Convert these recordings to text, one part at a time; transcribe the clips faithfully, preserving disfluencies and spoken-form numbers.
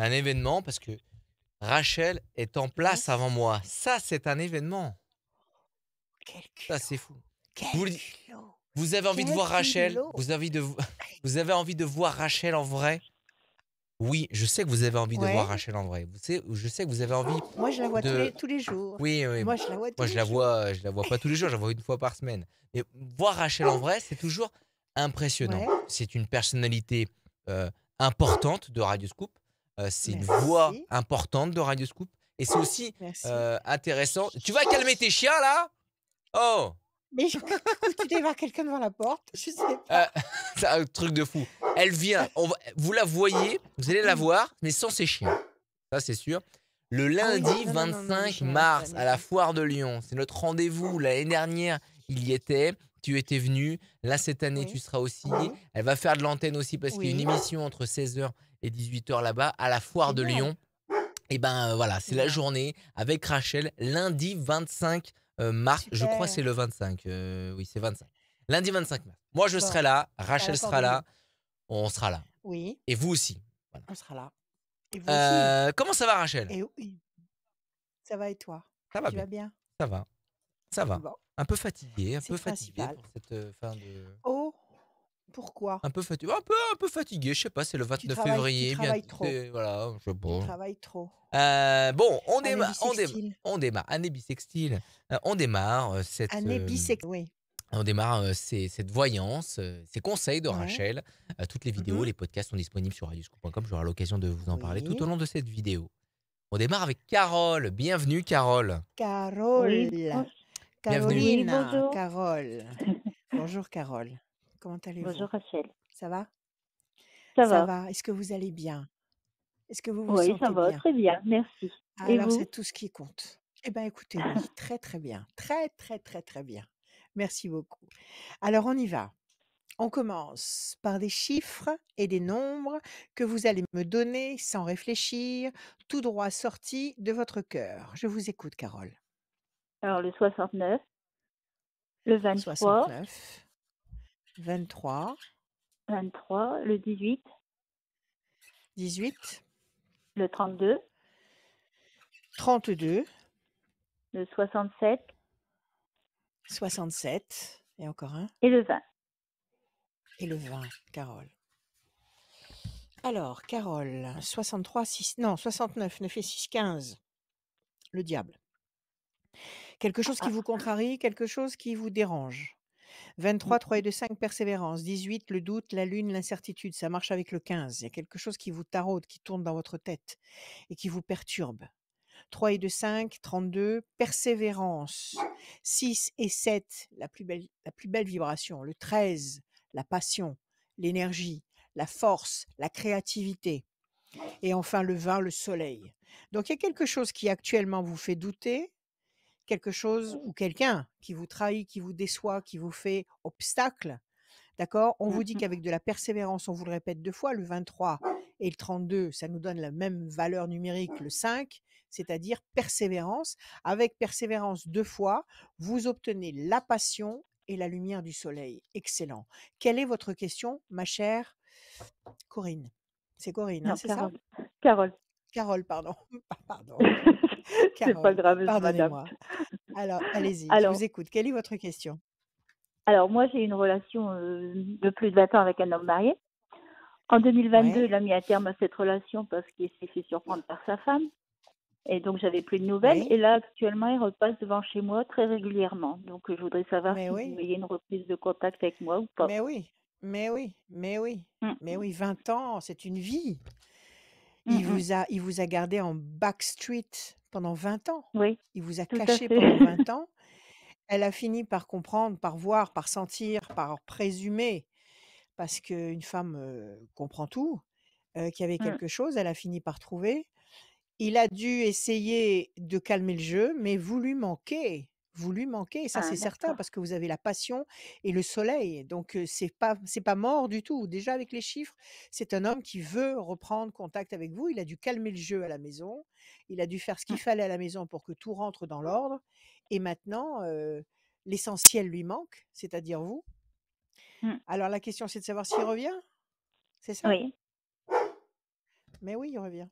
un événement parce que Rachel est en place mmh. avant moi. Ça, c'est un événement. Quel culot. Ça, c'est fou. Quel vous, vous avez envie Quel de voir culot. Rachel vous avez, de, vous avez envie de voir Rachel en vrai? Oui, je sais que vous avez envie ouais. de voir Rachel en vrai. Vous savez, je sais que vous avez envie. Oh, moi, je la vois de... tous, les, tous les jours. Oui, oui. Moi, je la vois. Tous moi, les je la jours. vois. Je la vois pas tous les jours. Je la vois une fois par semaine. Mais voir Rachel en vrai, c'est toujours impressionnant. Ouais. C'est une personnalité euh, importante de Radio Scoop. Euh, c'est une voix importante de Radio Scoop. Et c'est aussi euh, intéressant. Tu vas calmer tes chiens là? Oh. Mais je... tu devais voir quelqu'un devant la porte, je sais pas. Euh, c'est un truc de fou. Elle vient, on va... vous la voyez, vous allez la voir, mais sans ses chiens. Ça, c'est sûr. Le lundi ah, non, vingt-cinq non, non, mars, à la foire de Lyon, c'est notre rendez-vous. L'année dernière, il y était, tu étais venu. Là, cette année, oui. tu seras aussi. Oui. Elle va faire de l'antenne aussi parce oui. qu'il y a une émission entre seize heures et dix-huit heures là-bas, à la foire de bien. Lyon. Et ben euh, voilà, c'est la journée avec Rachel, lundi vingt-cinq Euh, mars, je crois que c'est le vingt-cinq Euh, oui, c'est vingt-cinq Lundi vingt-cinq mars Moi, je bon, serai là. Rachel sera là. On sera là. Oui. Et vous aussi. Voilà. On sera là. Et vous euh, aussi. Comment ça va, Rachel? Et oui. Ça va et toi? Ça va bien. bien Ça va. Ça va. Bon. Un peu fatigué. Un peu fatigué pour cette fin de... Oh, pourquoi? Un peu fatigué. Un peu, un peu fatigué. Je sais pas. C'est le vingt-neuf février Tu travailles trop. Voilà. Je bon. Tu travailles trop. Euh, bon, on démarre, on, déma on démarre, année bisextile, euh, on démarre euh, cette, année bisextile, euh, oui. on démarre euh, ces, cette voyance, euh, ces conseils de ouais. Rachel. Euh, toutes les vidéos, mm -hmm. les podcasts sont disponibles sur radio scoop point com. J'aurai l'occasion de vous en oui. parler tout au long de cette vidéo. On démarre avec Carole. Bienvenue, Carole. Carole. Oui. Caroline. Bonjour. Carole. Bonjour, Carole. Comment allez-vous? Bonjour, Rachel. Ça va? Ça, Ça va. va. Est-ce que vous allez bien? Est-ce que vous vous oui, sentez ça va bien? Très bien, merci. Alors, c'est tout ce qui compte. Eh bien, écoutez, oui, très, très bien. Très, très, très, très bien. Merci beaucoup. Alors, on y va. On commence par des chiffres et des nombres que vous allez me donner sans réfléchir, tout droit sortis de votre cœur. Je vous écoute, Carole. Alors, le soixante-neuf, le vingt-trois, soixante-neuf, vingt-trois, vingt-trois, le dix-huit, dix-huit, le trente-deux, trente-deux, le soixante-sept, soixante-sept, et encore un, et le vingt. Et le vingt, Carole. Alors, Carole, soixante-trois, six, non, soixante-neuf, neuf et six, quinze, le diable. Quelque chose qui ah. vous contrarie, quelque chose qui vous dérange. vingt-trois, trois et deux, cinq, persévérance. dix-huit, le doute, la lune, l'incertitude. Ça marche avec le quinze. Il y a quelque chose qui vous taraude, qui tourne dans votre tête et qui vous perturbe. trois et deux, cinq, trente-deux, persévérance. six et sept, la plus belle, la plus belle vibration. Le treize, la passion, l'énergie, la force, la créativité. Et enfin le vingt, le soleil. Donc il y a quelque chose qui actuellement vous fait douter. Quelque chose ou quelqu'un qui vous trahit, qui vous déçoit, qui vous fait obstacle, d'accord? On vous dit qu'avec de la persévérance, on vous le répète deux fois, le vingt-trois et le trente-deux, ça nous donne la même valeur numérique, le cinq, c'est-à-dire persévérance. Avec persévérance deux fois, vous obtenez la passion et la lumière du soleil. Excellent. Quelle est votre question, ma chère Corinne? C'est Corinne, hein, c'est ça? Carole. Carole, pardon. Pardon. C'est pas grave, pardonnez-moi. Alors, allez-y, je vous écoute. Quelle est votre question? Alors, moi, j'ai une relation euh, de plus de vingt ans avec un homme marié. En deux mille vingt-deux, ouais. il a mis un terme à cette relation parce qu'il s'est fait surprendre par sa femme. Et donc, j'avais plus de nouvelles. Ouais. Et là, actuellement, il repasse devant chez moi très régulièrement. Donc, je voudrais savoir Mais si oui. vous voyez une reprise de contact avec moi ou pas. Mais oui, mais oui, mais oui. Mmh. Mais oui, vingt ans, c'est une vie. Il, mmh. vous a, il vous a gardé en backstreet pendant vingt ans. Oui, il vous a caché pendant vingt ans. Elle a fini par comprendre, par voir, par sentir, par présumer, parce qu'une femme euh, comprend tout, euh, qu'il y avait mmh. quelque chose. Elle a fini par trouver. Il a dû essayer de calmer le jeu, mais vous lui manquez. Vous lui manquez, ça ah, c'est certain, parce que vous avez la passion et le soleil. Donc, euh, c'est pas, c'est pas mort du tout. Déjà, avec les chiffres, c'est un homme qui veut reprendre contact avec vous. Il a dû calmer le jeu à la maison. Il a dû faire ce qu'il fallait à la maison pour que tout rentre dans l'ordre. Et maintenant, euh, l'essentiel lui manque, c'est-à-dire vous. Mm. Alors, la question, c'est de savoir s'il revient. C'est ça? Oui. Mais oui, il revient.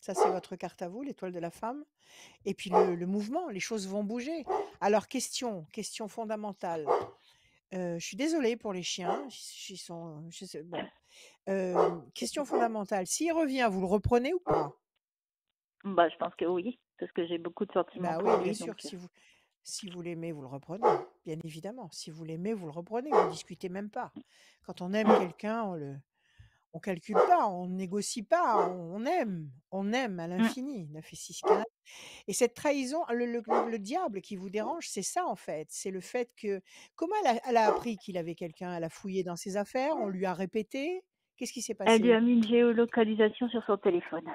Ça, c'est votre carte à vous, l'étoile de la femme. Et puis le, le mouvement, les choses vont bouger. Alors, question, question fondamentale. Euh, je suis désolée pour les chiens. Ils sont, je sais, bon. euh, question fondamentale. S'il revient, vous le reprenez ou pas? Bah, je pense que oui, parce que j'ai beaucoup de sentiments. Bah oui, bien lui, sûr. Donc... Si vous, si vous l'aimez, vous le reprenez. Bien évidemment. Si vous l'aimez, vous le reprenez. Vous ne discutez même pas. Quand on aime quelqu'un, on le... On calcule pas, on négocie pas, on aime, on aime à l'infini. neuf et six, quinze. Et cette trahison, le, le, le diable qui vous dérange, c'est ça en fait. C'est le fait que, comment elle a, elle a appris qu'il avait quelqu'un? Elle a fouillé dans ses affaires, on lui a répété. Qu'est-ce qui s'est passé? Elle lui a mis une géolocalisation sur son téléphone.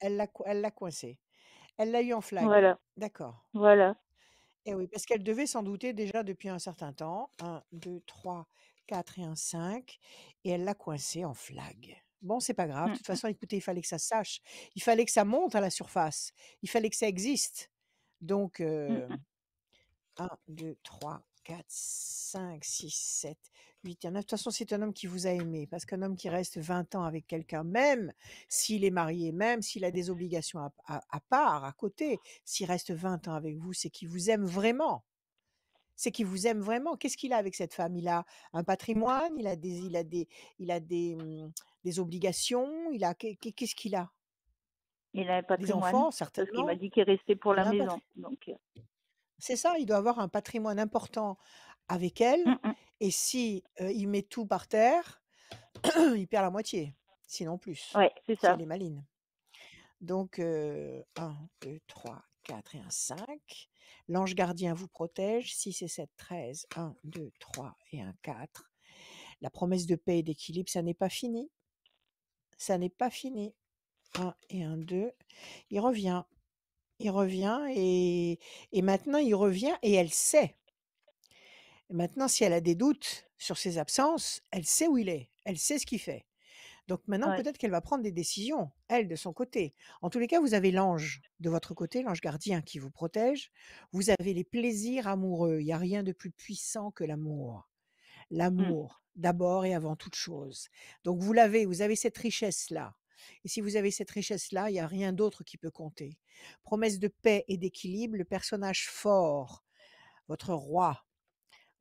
Elle l'a, elle l'a coincé. Elle l'a eu en flag. Voilà. D'accord. Voilà. Et oui, parce qu'elle devait s'en douter déjà depuis un certain temps. un, deux, trois, quatre et un cinq, et elle l'a coincé en flag. Bon, c'est pas grave. De toute façon, écoutez, il fallait que ça se sache. Il fallait que ça monte à la surface. Il fallait que ça existe. Donc, euh, un, deux, trois, quatre, cinq, six, sept, huit et neuf. De toute façon, c'est un homme qui vous a aimé. Parce qu'un homme qui reste vingt ans avec quelqu'un, même s'il est marié, même s'il a des obligations à, à, à part, à côté, s'il reste vingt ans avec vous, c'est qu'il vous aime vraiment. C'est qu'il vous aime vraiment. Qu'est-ce qu'il a avec cette femme? Il a un patrimoine, il a des, il a des, il a des, hum, des obligations. Il a qu'est-ce qu'il a? Il a un patrimoine. Des enfants, certainement. Parce qu'il m'a dit qu'il restait pour la maison. Donc, c'est ça. Il doit avoir un patrimoine important avec elle. Mm-mm. Et si euh, il met tout par terre, il perd la moitié, sinon plus. Ouais, c'est ça. Il est maligne. Donc euh, un, deux, trois, quatre et un cinq. L'ange gardien vous protège, six et sept, treize, un, deux, trois et un, quatre. La promesse de paix et d'équilibre, ça n'est pas fini. Ça n'est pas fini. un et un, deux. Il revient. Il revient et, et maintenant il revient et elle sait. Et maintenant, si elle a des doutes sur ses absences, elle sait où il est. Elle sait ce qu'il fait. Donc maintenant, ouais. Peut-être qu'elle va prendre des décisions, elle, de son côté. En tous les cas, vous avez l'ange de votre côté, l'ange gardien qui vous protège. Vous avez les plaisirs amoureux. Il n'y a rien de plus puissant que l'amour. L'amour, mmh. d'abord et avant toute chose. Donc vous l'avez, vous avez cette richesse-là. Et si vous avez cette richesse-là, il n'y a rien d'autre qui peut compter. Promesse de paix et d'équilibre, le personnage fort, votre roi,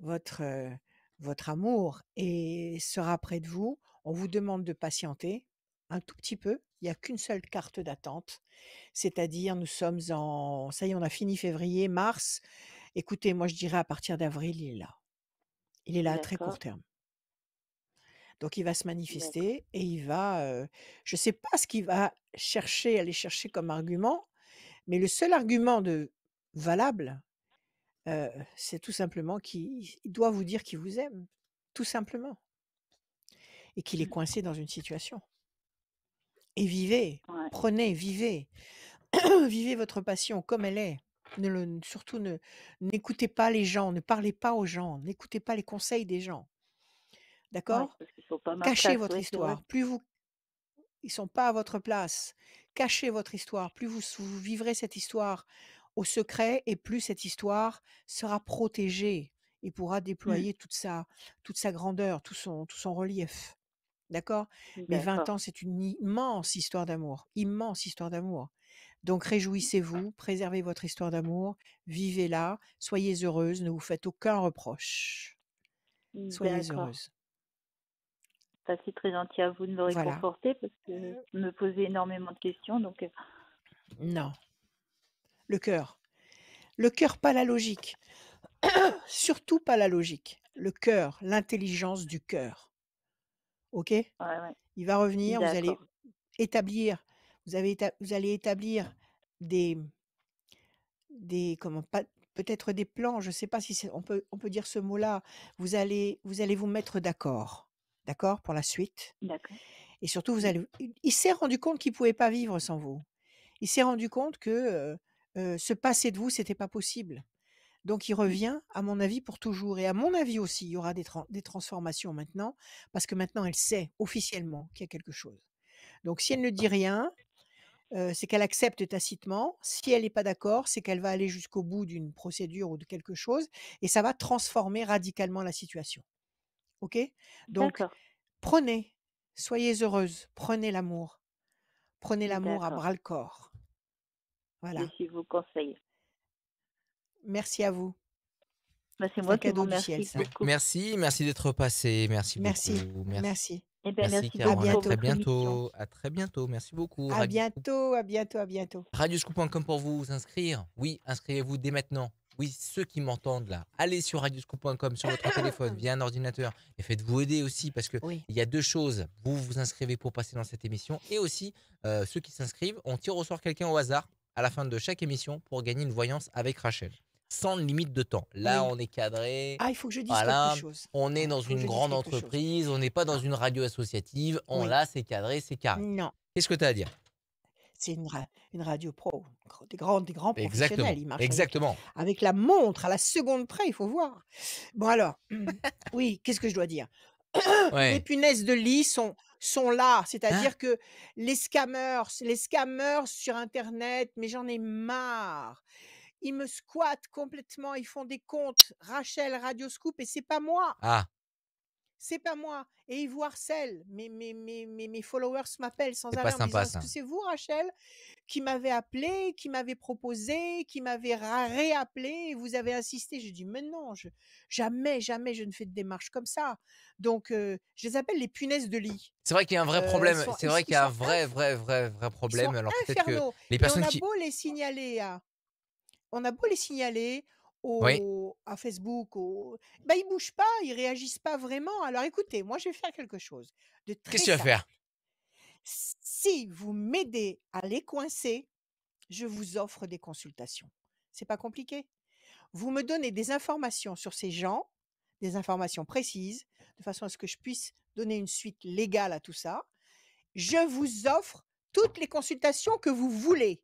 votre, euh, votre amour et sera près de vous. On vous demande de patienter un tout petit peu. Il n'y a qu'une seule carte d'attente, c'est-à-dire nous sommes en... Ça y est, on a fini février, mars. Écoutez, moi, je dirais à partir d'avril, il est là. Il est là à très court terme. Donc, il va se manifester et il va... Euh, je ne sais pas ce qu'il va chercher, aller chercher comme argument, mais le seul argument de valable, euh, c'est tout simplement qu'il doit vous dire qu'il vous aime, tout simplement. Et qu'il est coincé dans une situation. Et vivez, ouais. prenez, vivez. Vivez votre passion comme elle est. Ne le, surtout, ne, n'écoutez pas les gens, ne parlez pas aux gens, n'écoutez pas les conseils des gens. D'accord? ouais, Cachez place, votre ouais, histoire. Plus vous, ils ne sont pas à votre place. Cachez votre histoire. Plus vous, vous vivrez cette histoire au secret, et plus cette histoire sera protégée et pourra déployer mmh. toute, sa, toute sa grandeur, tout son, tout son relief. D'accord? Mais vingt ans, c'est une immense histoire d'amour. Immense histoire d'amour. Donc, réjouissez-vous, préservez votre histoire d'amour, vivez-la, soyez heureuse, ne vous faites aucun reproche. Soyez heureuse. Ça, c'est très gentil à vous de me réconforter, voilà. Parce que vous me posez énormément de questions. Donc... Non. Le cœur. Le cœur, pas la logique. Surtout pas la logique. Le cœur, l'intelligence du cœur. Ok ? ouais, ouais. Il va revenir, vous allez établir, vous, avez éta vous allez établir des, des comment, peut-être des plans, je ne sais pas si on peut, on peut dire ce mot-là, vous allez, vous allez vous mettre d'accord, d'accord, pour la suite. Et surtout, vous allez, il s'est rendu compte qu'il ne pouvait pas vivre sans vous. Il s'est rendu compte que euh, euh, se passer de vous, ce n'était pas possible. Donc, il revient, à mon avis, pour toujours. Et à mon avis aussi, il y aura des, tra des transformations maintenant, parce que maintenant, elle sait officiellement qu'il y a quelque chose. Donc, si elle ne dit rien, euh, c'est qu'elle accepte tacitement. Si elle n'est pas d'accord, c'est qu'elle va aller jusqu'au bout d'une procédure ou de quelque chose, et ça va transformer radicalement la situation. OK? Donc, prenez, soyez heureuse, prenez l'amour, Prenez l'amour à bras-le-corps. Voilà. Je suis vos conseils. Merci à vous. Bah, c'est moi qui vous remercie. Merci, merci d'être passé. Merci, merci beaucoup. Merci. Merci. Eh ben, merci, merci Carole. À, bientôt. à très bientôt. À très bientôt. Merci beaucoup. À bientôt, à bientôt, à bientôt. Radio scoop point com pour vous inscrire. Oui, inscrivez-vous dès maintenant. Oui, ceux qui m'entendent là, allez sur radio scoop point com, sur votre téléphone, via un ordinateur, et faites-vous aider aussi, parce qu'il oui. y a deux choses. Vous vous inscrivez pour passer dans cette émission, et aussi, euh, ceux qui s'inscrivent, on tire au sort quelqu'un au hasard, à la fin de chaque émission, pour gagner une voyance avec Rachel. Sans limite de temps. Là, oui. on est cadré. Ah, il faut que je dise voilà. quelque chose. On est dans une grande entreprise, chose. on n'est pas dans une radio associative. On oui. Là, c'est cadré, c'est carré. Non. Qu'est-ce que tu as à dire? C'est une, ra une radio pro, des grands, des grands professionnels. Exactement. Ils marchent Exactement. Avec, avec la montre, à la seconde près, il faut voir. Bon alors, oui, qu'est-ce que je dois dire? ouais. Les punaises de lit sont, sont là, c'est-à-dire hein? que les scammers, les scammers sur Internet, mais j'en ai marre. Ils me squattent complètement, ils font des comptes, Rachel, Radio Scoop, et c'est pas moi. Ah. C'est pas moi. Et ils vous harcèlent. Mes, mes, mes, mes followers m'appellent sans arrêt en disant, est-ce que c'est vous, Rachel, qui m'avez appelé, qui m'avez proposé, qui m'avez réappelé, et vous avez insisté? Je dis, mais non, je, jamais, jamais je ne fais de démarche comme ça. Donc, euh, je les appelle les punaises de lit. C'est vrai qu'il y a un vrai problème. Euh, c'est vrai qu'il y a un vrai, vrai, vrai, vrai problème. Alors, peut-être que les personnes qui... On a beau les signaler à... On a beau les signaler... Au, oui. à Facebook, au... ben, ils ne bougent pas, ils ne réagissent pas vraiment. Alors écoutez, moi je vais faire quelque chose de très Qu'est-ce que tu vas faire ? Si vous m'aidez à les coincer, je vous offre des consultations. C'est pas compliqué. Vous me donnez des informations sur ces gens, des informations précises, de façon à ce que je puisse donner une suite légale à tout ça. Je vous offre toutes les consultations que vous voulez.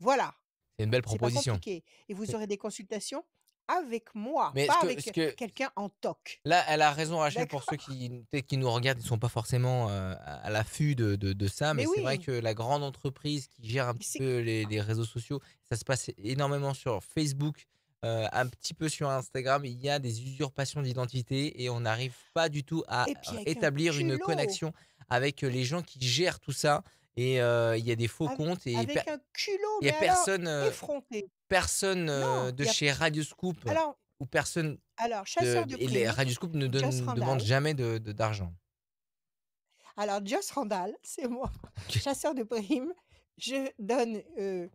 Voilà. C'est une belle proposition. Et vous aurez des consultations avec moi, mais pas que, avec que... quelqu'un en toc. Là, elle a raison, Rachel, pour ceux qui, qui nous regardent, ils ne sont pas forcément euh, à l'affût de, de, de ça, mais, mais c'est oui. vrai que la grande entreprise qui gère un petit peu les, les réseaux sociaux, ça se passe énormément sur Facebook, euh, un petit peu sur Instagram, il y a des usurpations d'identité et on n'arrive pas du tout à établir un une connexion avec les gens qui gèrent tout ça. Et il euh, y a des faux avec, comptes. Et avec un culot, mais y a personne, alors, effronté. Personne non, de a... chez Radio Scoop alors, ou personne... Alors, chasseur de, de primes. Radio Scoop ne, don, ne demande jamais d'argent. De, de, alors, Joss Randall, c'est moi, chasseur de primes. Je donne euh,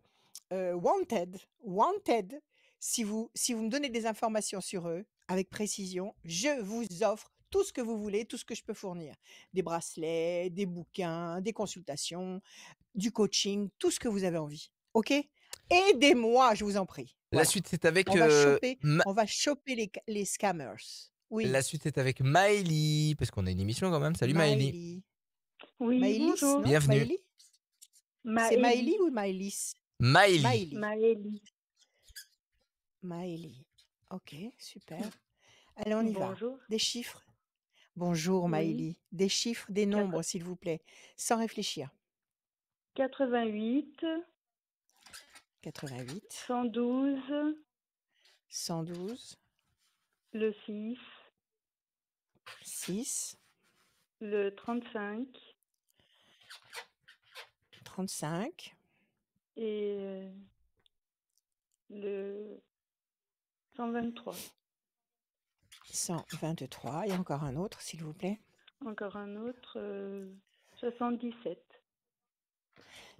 euh, Wanted. Wanted. Si vous, si vous me donnez des informations sur eux, avec précision, je vous offre tout ce que vous voulez, tout ce que je peux fournir. Des bracelets, des bouquins, des consultations, du coaching, tout ce que vous avez envie. OK? Aidez-moi, je vous en prie. Voilà. La suite, c'est avec... On, euh... va choper, Ma... on va choper les, les scammers. Oui. La suite, c'est avec Maëlie, parce qu'on a une émission quand même. Salut Maëlie. Oui, Maëlie, bonjour. Bienvenue. C'est Maëlie ou Maëlys? Maëlie. Maëlie. Maëlie. OK, super. Allez, on y bonjour. va. Des chiffres. Bonjour Maëlie, oui. des chiffres, des nombres s'il vous plaît, sans réfléchir. quatre-vingt-huit, quatre-vingt-huit, cent douze, cent douze, le six, six, le trente-cinq, trente-cinq, et le cent vingt-trois. cent vingt-trois, il y a encore un autre, s'il vous plaît. Encore un autre, euh, soixante-dix-sept.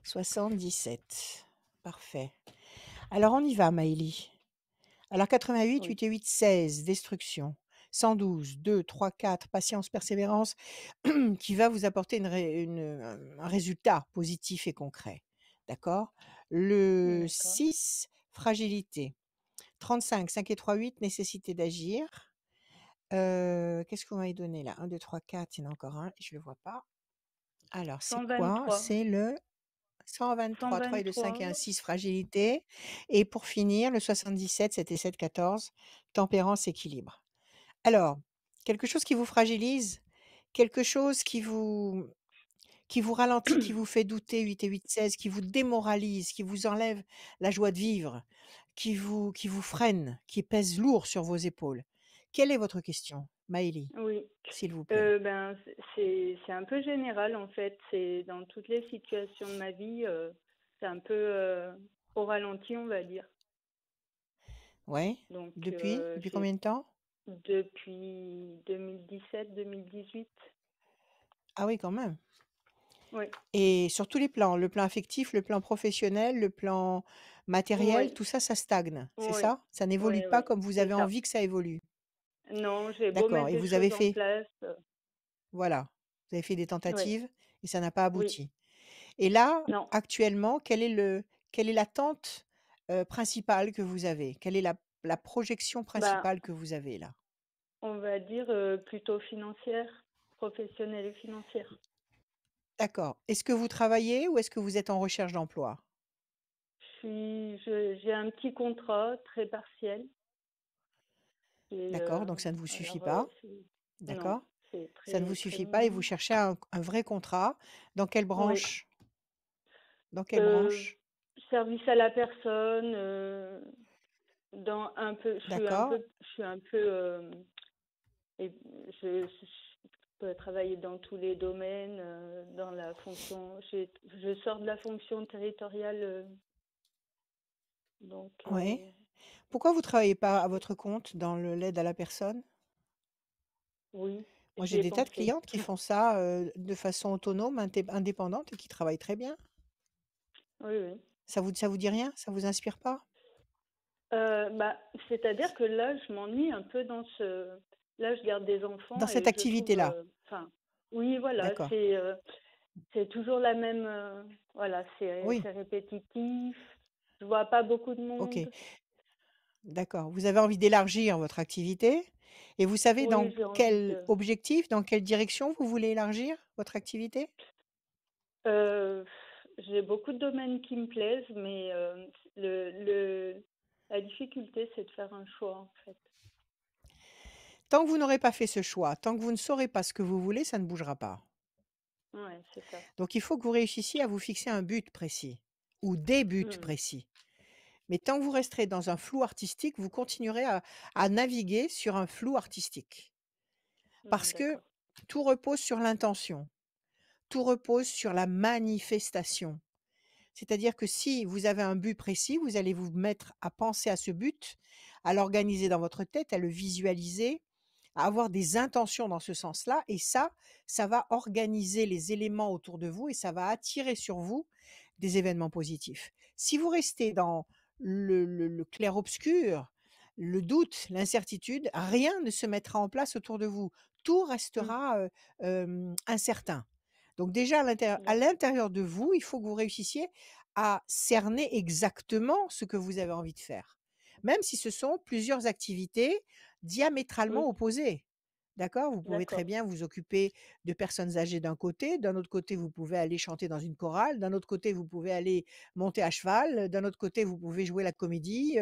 soixante-dix-sept, parfait. Alors, on y va, Maëlie. Alors, quatre-vingt-huit, oui. huit et huit, seize, destruction. cent douze, deux, trois, quatre, patience, persévérance, qui va vous apporter une, une, un résultat positif et concret. D'accord? Le six, fragilité. trente-cinq, cinq et trois, huit, nécessité d'agir. Euh, Qu'est-ce que vous m'avez donné là? un, deux, trois, quatre, il y en a encore un, je ne le vois pas. Alors, c'est quoi? C'est le cent vingt-trois, trois et deux, cinq et un, six, fragilité. Et pour finir, le soixante-dix-sept, sept et sept, quatorze, tempérance, équilibre. Alors, quelque chose qui vous fragilise, quelque chose qui vous, qui vous ralentit, qui vous fait douter, huit et huit, seize, qui vous démoralise, qui vous enlève la joie de vivre, qui vous, qui vous freine, qui pèse lourd sur vos épaules. Quelle est votre question? Maëlie, oui. S'il vous plaît. Euh, ben, c'est, c'est un peu général, en fait. C'est dans toutes les situations de ma vie, euh, c'est un peu euh, au ralenti, on va dire. Oui. Donc, depuis euh, Depuis combien de temps? Depuis deux mille dix-sept deux mille dix-huit. Ah oui, quand même. Oui. Et sur tous les plans, le plan affectif, le plan professionnel, le plan matériel, oui. Tout ça, ça stagne, oui. C'est ça? Ça n'évolue oui, pas oui. Comme vous avez envie ça. Que ça évolue. Non, j'ai beau mettre et des vous avez fait... en place. Voilà, vous avez fait des tentatives oui. Et ça n'a pas abouti. Oui. Et là, non. Actuellement, quelle est le, quelle est l'attente euh, principale que vous avez? Quelle est la, la projection principale bah, que vous avez là? On va dire euh, plutôt financière, professionnelle et financière. D'accord. Est-ce que vous travaillez ou est-ce que vous êtes en recherche d'emploi? Je suis, je, j'ai un petit contrat très partiel. Et d'accord, euh, donc ça ne vous suffit pas. D'accord. Non, très, ça ne vous suffit très... pas et vous cherchez un, un vrai contrat. Dans quelle branche? Oui. Dans quelle euh, branche? Service à la personne. Euh, dans un peu. Je d'accord. Suis un peu. Je, suis un peu euh, et je, je, je peux travailler dans tous les domaines. Euh, dans la fonction. Je, je sors de la fonction territoriale. Euh, donc. Oui. Euh, Pourquoi vous ne travaillez pas à votre compte dans le, l'aide à la personne? Oui. Moi, j'ai des pensé. tas de clientes qui font ça euh, de façon autonome, inté- indépendante et qui travaillent très bien. Oui, oui. Ça vous, ça vous dit rien? Ça ne vous inspire pas? euh, bah, C'est-à-dire que là, je m'ennuie un peu dans ce... Là, je garde des enfants. Dans cette activité-là euh, enfin, oui, voilà. C'est, euh, c'est toujours la même... Euh, voilà, c'est, oui. C'est répétitif. Je ne vois pas beaucoup de monde. Ok. D'accord. Vous avez envie d'élargir votre activité et vous savez oui, dans quel de... objectif, dans quelle direction vous voulez élargir votre activité? euh, J'ai beaucoup de domaines qui me plaisent, mais euh, le, le, la difficulté, c'est de faire un choix, en fait. Tant que vous n'aurez pas fait ce choix, tant que vous ne saurez pas ce que vous voulez, ça ne bougera pas. Ouais, c'est ça. Donc, il faut que vous réussissiez à vous fixer un but précis ou des buts mmh. précis. Mais tant que vous resterez dans un flou artistique, vous continuerez à, à naviguer sur un flou artistique. Parce que tout repose sur l'intention, tout repose sur la manifestation. C'est-à-dire que si vous avez un but précis, vous allez vous mettre à penser à ce but, à l'organiser dans votre tête, à le visualiser, à avoir des intentions dans ce sens-là. Et ça, ça va organiser les éléments autour de vous et ça va attirer sur vous des événements positifs. Si vous restez dans... Le, le, le clair-obscur, le doute, l'incertitude, rien ne se mettra en place autour de vous. Tout restera euh, euh, incertain. Donc déjà, à l'intérieur, à l'intérieur de vous, il faut que vous réussissiez à cerner exactement ce que vous avez envie de faire. Même si ce sont plusieurs activités diamétralement oui. opposées. D'accord? Vous pouvez D'accord. très bien vous occuper de personnes âgées d'un côté, d'un autre côté, vous pouvez aller chanter dans une chorale, d'un autre côté, vous pouvez aller monter à cheval, d'un autre côté, vous pouvez jouer la comédie.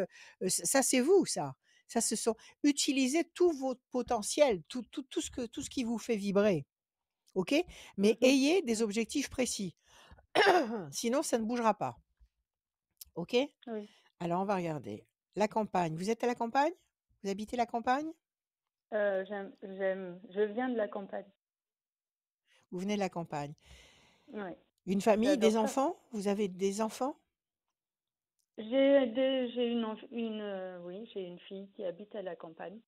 Ça, c'est vous, ça. Ça, ce sont... Utilisez tout votre potentiel, tout, tout, tout, ce que, tout ce qui vous fait vibrer. OK? Mais mm-hmm. ayez des objectifs précis. Sinon, ça ne bougera pas. OK? Oui. Alors, on va regarder. La campagne. Vous êtes à la campagne? Vous habitez la campagne? Euh, j'aime, j'aime, je viens de la campagne. Vous venez de la campagne. Oui. Une famille, j'adore des ça. Enfants? Vous avez des enfants? J'ai, des, j'ai une, une, euh, oui, j'ai une fille qui habite à la campagne.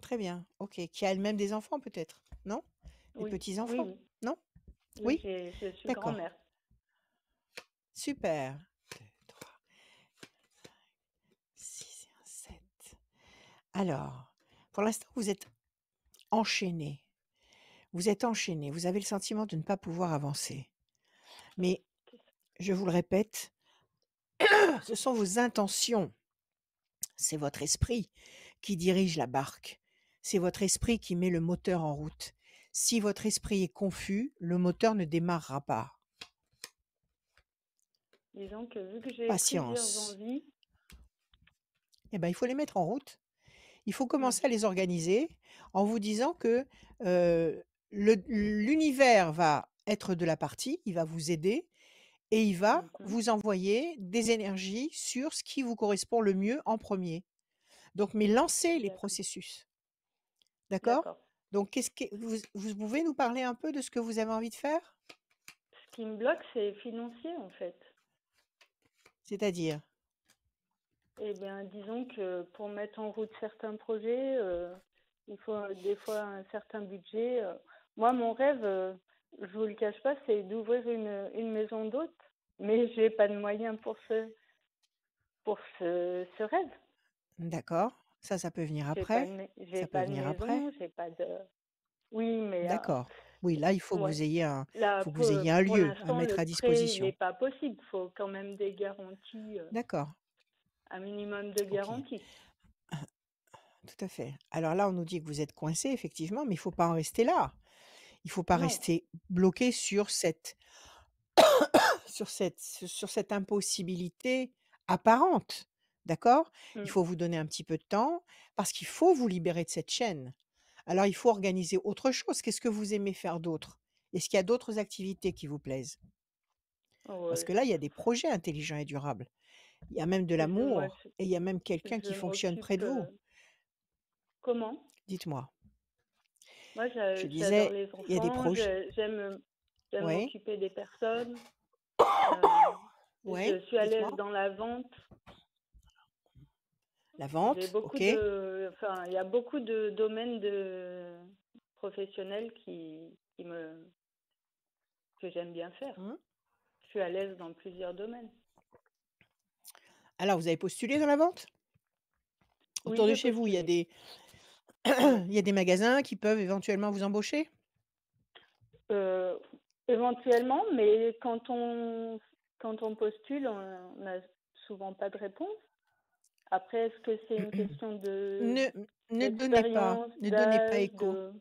Très bien. Ok. Qui a elle-même des enfants peut-être? Non? Des oui. petits enfants? Oui, oui. Non? Oui. oui je suis D'accord. grand-mère. Super. deux, trois, six, sept. Alors. Pour l'instant, vous êtes enchaîné. Vous êtes enchaîné. Vous avez le sentiment de ne pas pouvoir avancer. Mais, je vous le répète, ce sont vos intentions. C'est votre esprit qui dirige la barque. C'est votre esprit qui met le moteur en route. Si votre esprit est confus, le moteur ne démarrera pas. Disons que vu que j'ai Patience. plusieurs envies... Eh ben, il faut les mettre en route. Il faut commencer à les organiser en vous disant que euh, le, l'univers va être de la partie, il va vous aider et il va vous envoyer des énergies sur ce qui vous correspond le mieux en premier. Donc, mais lancez les processus. D'accord, d'accord. Donc, qu'est-ce que, vous, vous pouvez nous parler un peu de ce que vous avez envie de faire? Ce qui me bloque, c'est financier, en fait. C'est-à-dire? Eh bien, disons que pour mettre en route certains projets, euh, il faut euh, des fois un certain budget. Euh. Moi, mon rêve, euh, je ne vous le cache pas, c'est d'ouvrir une, une maison d'hôte, mais je n'ai pas de moyens pour ce, pour ce, ce rêve. D'accord. Ça, ça peut venir après. J'ai ça pas peut venir maison, après. J'ai pas de... Oui, mais. D'accord. Euh... Oui, là, il faut ouais. que vous ayez un, là, faut que vous ayez un lieu à mettre à disposition. Prêt, il n'est pas possible. Il faut quand même des garanties. Euh... D'accord. Un minimum de garanties. Okay. Tout à fait. Alors là, on nous dit que vous êtes coincé, effectivement, mais il ne faut pas en rester là. Il ne faut pas non. rester bloqué sur cette... sur cette, sur cette impossibilité apparente. D'accord ? Mm. Il faut vous donner un petit peu de temps parce qu'il faut vous libérer de cette chaîne. Alors, il faut organiser autre chose. Qu'est-ce que vous aimez faire d'autre ? Est-ce qu'il y a d'autres activités qui vous plaisent ? Oh, parce que là, il y a des projets intelligents et durables. Il y a même de l'amour je... et il y a même quelqu'un qui fonctionne près de vous. Euh... Comment ? Dites-moi. Moi, je, je disais, les enfants, il y a des projets. J'aime, j'aime ouais. m'occuper des personnes. Euh, ouais, je suis à l'aise dans la vente. La vente, ok. De, enfin, il y a beaucoup de domaines de professionnels qui, qui me, que j'aime bien faire. Hum. Je suis à l'aise dans plusieurs domaines. Alors, vous avez postulé dans la vente ? Autour oui, de chez postulé. Vous, il y a des... il y a des magasins qui peuvent éventuellement vous embaucher ? euh, Éventuellement, mais quand on, quand on postule, on n'a souvent pas de réponse. Après, est-ce que c'est une question de... Ne, ne donnez pas, ne donnez pas écho. De...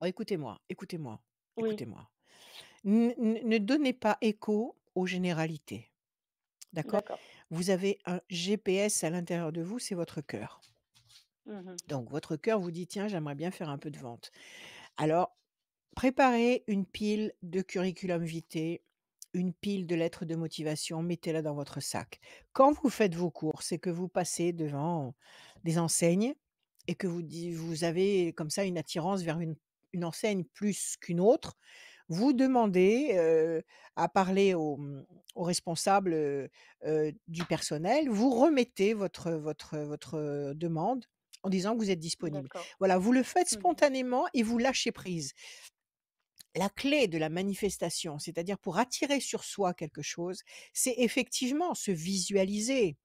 Oh, écoutez-moi, écoutez-moi, oui. écoutez-moi. Ne, ne donnez pas écho aux généralités. D'accord ? D'accord. Vous avez un G P S à l'intérieur de vous, c'est votre cœur. Mmh. Donc, votre cœur vous dit, tiens, j'aimerais bien faire un peu de vente. Alors, préparez une pile de curriculum vitae, une pile de lettres de motivation, mettez-la dans votre sac. Quand vous faites vos courses et que vous passez devant des enseignes et que vous, vous avez comme ça une attirance vers une, une enseigne plus qu'une autre, vous demandez euh, à parler aux au responsables euh, euh, du personnel, vous remettez votre, votre, votre demande en disant que vous êtes disponible. D'accord. Voilà, vous le faites spontanément et vous lâchez prise. La clé de la manifestation, c'est-à-dire pour attirer sur soi quelque chose, c'est effectivement se visualiser,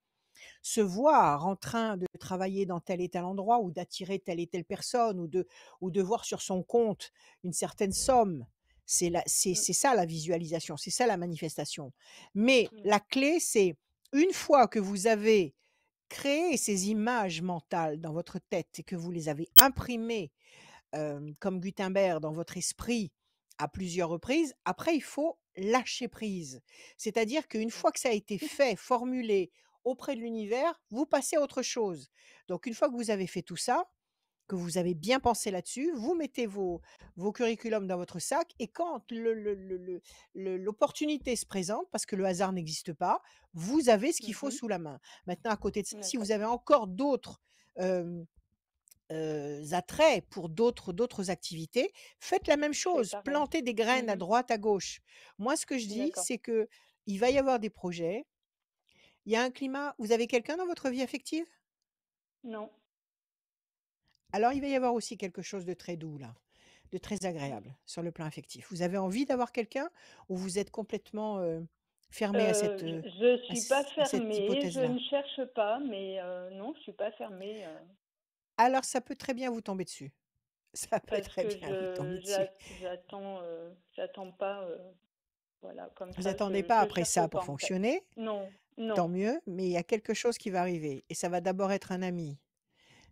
se voir en train de travailler dans tel et tel endroit ou d'attirer telle et telle personne ou de, ou de voir sur son compte une certaine somme. C'est, la, c'est, c'est ça la visualisation, c'est ça la manifestation. Mais la clé, c'est une fois que vous avez créé ces images mentales dans votre tête et que vous les avez imprimées euh, comme Gutenberg dans votre esprit, à plusieurs reprises, après il faut lâcher prise. C'est-à-dire qu'une fois que ça a été fait, formulé auprès de l'univers, vous passez à autre chose. Donc une fois que vous avez fait tout ça, que vous avez bien pensé là-dessus, vous mettez vos, vos curriculums dans votre sac et quand le, le, le, le, l'opportunité se présente, parce que le hasard n'existe pas, vous avez ce qu'il mm-hmm. faut sous la main. Maintenant, à côté de ça, si vous avez encore d'autres... Euh, Euh, attraits pour d'autres, d'autres activités, faites la même chose, plantez des graines mmh. à droite, à gauche. Moi, ce que je dis, D'accord. c'est que il va y avoir des projets, il y a un climat, vous avez quelqu'un dans votre vie affective ? Non. Alors, il va y avoir aussi quelque chose de très doux, là, de très agréable sur le plan affectif. Vous avez envie d'avoir quelqu'un ou vous êtes complètement euh, fermée euh, à cette hypothèse-là ? Je ne suis pas fermée, je ne cherche pas, mais euh, non, je ne suis pas fermée. Euh... Alors, ça peut très bien vous tomber dessus. Ça peut Parce très bien je, vous tomber dessus. J'attends, euh, j'attends pas. Euh, voilà, comme vous n'attendez pas après ça pour fonctionner. Fait. Non, non. Tant mieux, mais il y a quelque chose qui va arriver. Et ça va d'abord être un ami.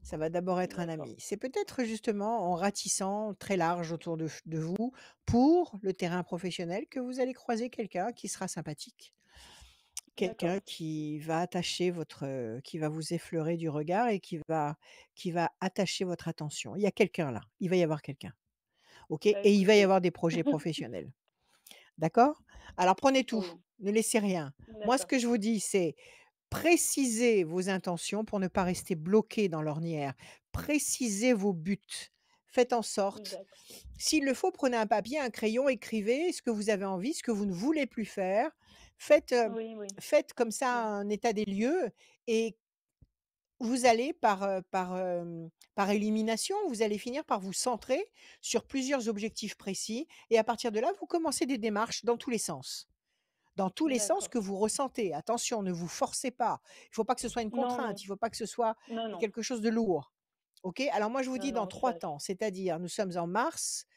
Ça va d'abord être D'accord. un ami. C'est peut-être justement en ratissant très large autour de, de vous pour le terrain professionnel que vous allez croiser quelqu'un qui sera sympathique. Quelqu'un D'accord. qui va attacher votre, qui va vous effleurer du regard et qui va, qui va attacher votre attention. Il y a quelqu'un là, il va y avoir quelqu'un, ok ? Et il va y avoir des projets professionnels, d'accord ? Alors prenez tout, oui. ne laissez rien. D'accord. Moi, ce que je vous dis, c'est Précisez vos intentions pour ne pas rester bloqué dans l'ornière. Précisez vos buts. Faites en sorte, s'il le faut, prenez un papier, un crayon, écrivez ce que vous avez envie, ce que vous ne voulez plus faire. Faites, oui, oui. faites comme ça un état des lieux et vous allez par, par, par élimination, vous allez finir par vous centrer sur plusieurs objectifs précis et à partir de là, vous commencez des démarches dans tous les sens. Dans tous les sens que vous ressentez. Attention, ne vous forcez pas. Il ne faut pas que ce soit une contrainte, non, non. il ne faut pas que ce soit non, non. quelque chose de lourd. Okay, alors moi, je vous non, dis dans non, trois temps, c'est-à-dire nous sommes en mars,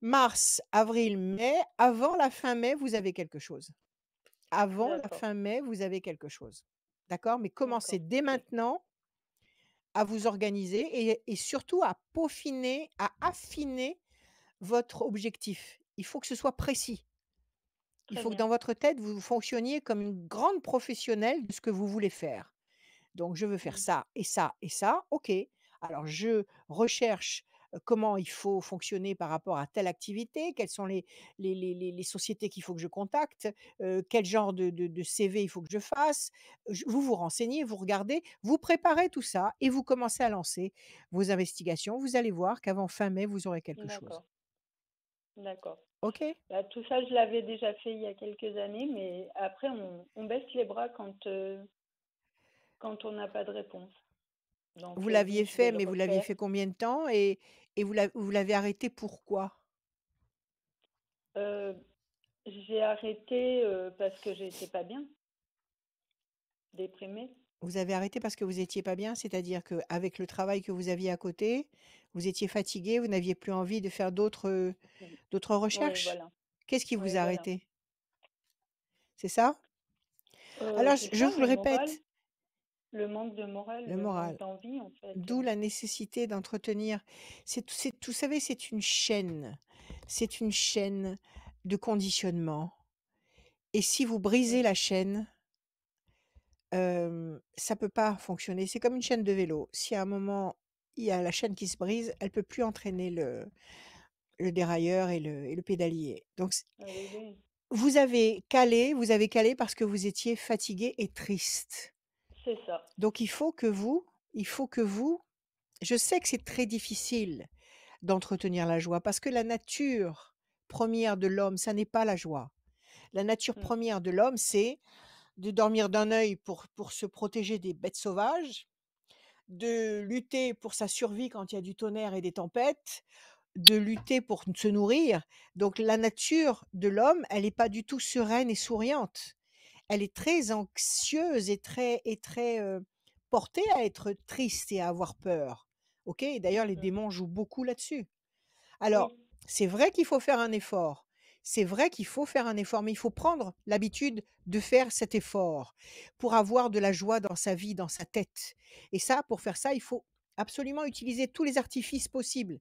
mars, avril, mai. Avant la fin mai, vous avez quelque chose. Avant la fin mai, vous avez quelque chose. D'accord? Mais commencez dès maintenant à vous organiser et, et surtout à peaufiner, à affiner votre objectif. Il faut que ce soit précis. Il Très faut bien. que dans votre tête, vous fonctionniez comme une grande professionnelle de ce que vous voulez faire. Donc, je veux faire ça et ça et ça. OK. Alors, je recherche comment il faut fonctionner par rapport à telle activité, quelles sont les, les, les, les sociétés qu'il faut que je contacte, euh, quel genre de, de, de C V il faut que je fasse. Je, vous vous renseignez, vous regardez, vous préparez tout ça et vous commencez à lancer vos investigations. Vous allez voir qu'avant fin mai, vous aurez quelque chose. D'accord. OK. Bah, tout ça, je l'avais déjà fait il y a quelques années, mais après, on, on baisse les bras quand... Euh... quand on n'a pas de réponse. Donc, vous l'aviez fait, mais vous l'aviez fait combien de temps et, et vous l'avez arrêté pourquoi? euh, J'ai arrêté euh, parce que j'étais pas bien, déprimée. Vous avez arrêté parce que vous n'étiez pas bien, c'est-à-dire qu'avec le travail que vous aviez à côté, vous étiez fatiguée, vous n'aviez plus envie de faire d'autres d'autres recherches. Oui, voilà. Qu'est-ce qui vous oui, a arrêté? Voilà. C'est ça euh, Alors, je, je vous le répète. Moral. Le manque de morale, le, le moral. manque d'envie, en fait. D'où la nécessité d'entretenir. C'est, c'est, vous savez, c'est une chaîne. C'est une chaîne de conditionnement. Et si vous brisez la chaîne, euh, ça ne peut pas fonctionner. C'est comme une chaîne de vélo. Si à un moment, il y a la chaîne qui se brise, elle ne peut plus entraîner le, le dérailleur et le, et le pédalier. Donc, oui, oui. vous avez calé, vous avez calé parce que vous étiez fatigué et triste. C'est ça. Donc, il faut que vous, il faut que vous, je sais que c'est très difficile d'entretenir la joie parce que la nature première de l'homme, ça n'est pas la joie. La nature mmh. première de l'homme, c'est de dormir d'un œil pour, pour se protéger des bêtes sauvages, de lutter pour sa survie quand il y a du tonnerre et des tempêtes, de lutter pour se nourrir. Donc, la nature de l'homme, elle n'est pas du tout sereine et souriante. Elle est très anxieuse et très, et très euh, portée à être triste et à avoir peur. Okay, et d'ailleurs, les démons jouent beaucoup là-dessus. Alors, oui. c'est vrai qu'il faut faire un effort. C'est vrai qu'il faut faire un effort, mais il faut prendre l'habitude de faire cet effort pour avoir de la joie dans sa vie, dans sa tête. Et ça, pour faire ça, il faut absolument utiliser tous les artifices possibles.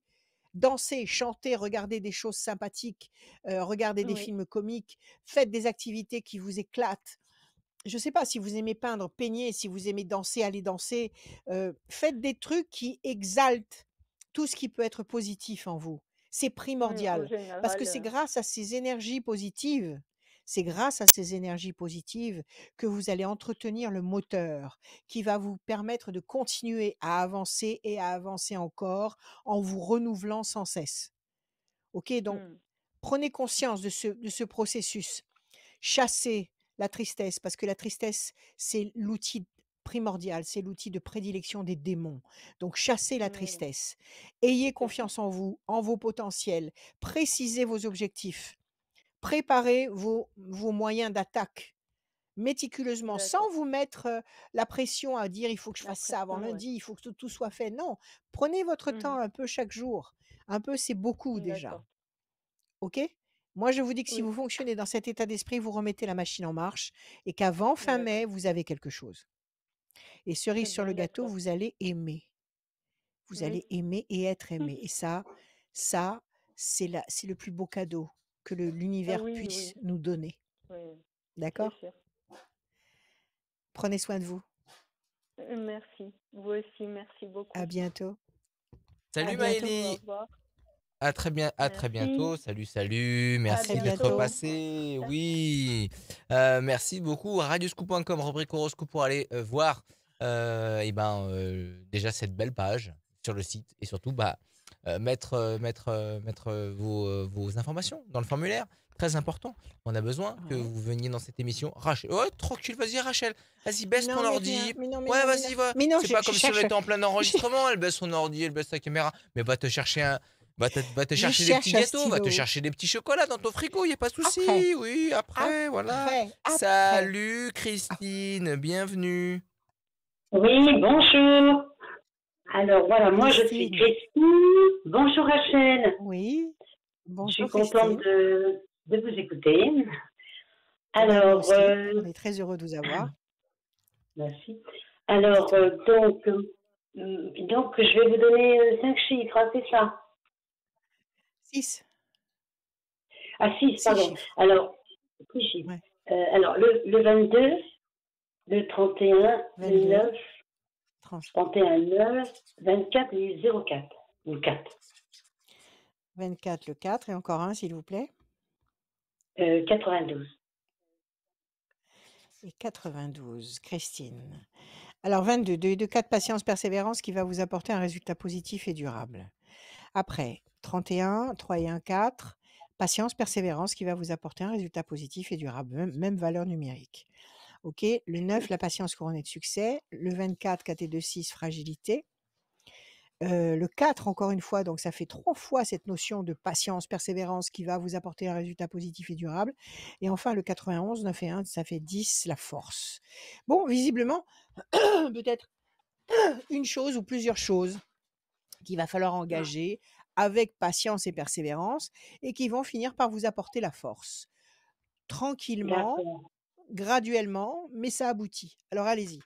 Danser, chanter, regarder des choses sympathiques, euh, regarder des oui. films comiques, faites des activités qui vous éclatent. Je ne sais pas si vous aimez peindre, peigner, si vous aimez danser, allez danser. Euh, faites des trucs qui exaltent tout ce qui peut être positif en vous. C'est primordial oui, général, parce que c'est grâce à ces énergies positives, c'est grâce à ces énergies positives que vous allez entretenir le moteur qui va vous permettre de continuer à avancer et à avancer encore en vous renouvelant sans cesse. Ok, donc mm. prenez conscience de ce, de ce processus. Chassez la tristesse parce que la tristesse, c'est l'outil primordial, c'est l'outil de prédilection des démons. Donc, chassez la tristesse. Mm. Ayez confiance en vous, en vos potentiels. Précisez vos objectifs. Préparez vos, vos moyens d'attaque méticuleusement, sans vous mettre euh, la pression à dire « il faut que je fasse ça avant lundi, ouais. il faut que tout, tout soit fait ». Non, prenez votre mmh. temps un peu chaque jour. Un peu, c'est beaucoup déjà. OK? Moi, je vous dis que oui. si vous fonctionnez dans cet état d'esprit, vous remettez la machine en marche et qu'avant fin ouais. mai, vous avez quelque chose. Et cerise sur le gâteau, vous allez aimer. Vous oui. allez aimer et être aimé. Et ça, ça c'est le plus beau cadeau que l'univers oui, puisse oui. nous donner. Oui. D'accord? Prenez soin de vous. Merci. Vous aussi, merci beaucoup. À bientôt. Salut Maëlie. Au revoir. À très, bien, à très bientôt. Salut, salut. Merci d'être passé. Oui. Euh, merci beaucoup. radio scoop point com, rubrique horoscope pour aller euh, voir euh, et ben, euh, déjà cette belle page sur le site et surtout bah, euh, mettre, euh, mettre, euh, mettre euh, vos, euh, vos informations dans le formulaire. Très important. On a besoin ouais. que vous veniez dans cette émission. Rachel, oh, tranquille, vas-y Rachel. Vas-y, baisse non, ton ordi. Bien, non, ouais, vas-y, va. C'est pas comme si on était en plein enregistrement. Elle baisse son ordi, elle baisse sa caméra. Mais va bah, te chercher un... Va te, va te chercher des petits gâteaux, va te chercher des petits chocolats dans ton frigo, il n'y a pas de souci. Après. Oui, après, après voilà. Après, après. Salut Christine, après. Bienvenue. Oui, bonjour. Alors voilà, moi Merci. je suis Christine. Bonjour Rachel. Oui, bonjour Christine. Je suis contente de, de vous écouter. Alors, euh... on est très heureux de vous avoir. Merci. Alors, euh, donc, euh, donc, je vais vous donner cinq chiffres, c'est ça? six. Ah, six, pardon. Chiffres. Alors, six chiffres. Ouais. Euh, alors, le, le vingt-deux, le trente et un, vingt-deux. Le neuf, trente. trente et un, neuf, vingt-quatre et zéro quatre. Ou quatre. vingt-quatre, le quatre. Et encore un, s'il vous plaît. Euh, quatre-vingt-douze. Et quatre-vingt-douze, Christine. Alors, vingt-deux, deux, quatre, patience, persévérance, qui va vous apporter un résultat positif et durable. Après, trente et un, trois et un, quatre, patience, persévérance qui va vous apporter un résultat positif et durable, même, même valeur numérique. Ok, le neuf, la patience couronnée de succès, le vingt-quatre, quatre et deux, six, fragilité. Euh, le quatre, encore une fois, donc ça fait trois fois cette notion de patience, persévérance qui va vous apporter un résultat positif et durable. Et enfin, le quatre-vingt-onze, neuf et un, ça fait dix, la force. Bon, visiblement, peut-être une chose ou plusieurs choses qu'il va falloir engager avec patience et persévérance et qui vont finir par vous apporter la force. Tranquillement, D'accord. graduellement, mais ça aboutit. Alors, allez-y.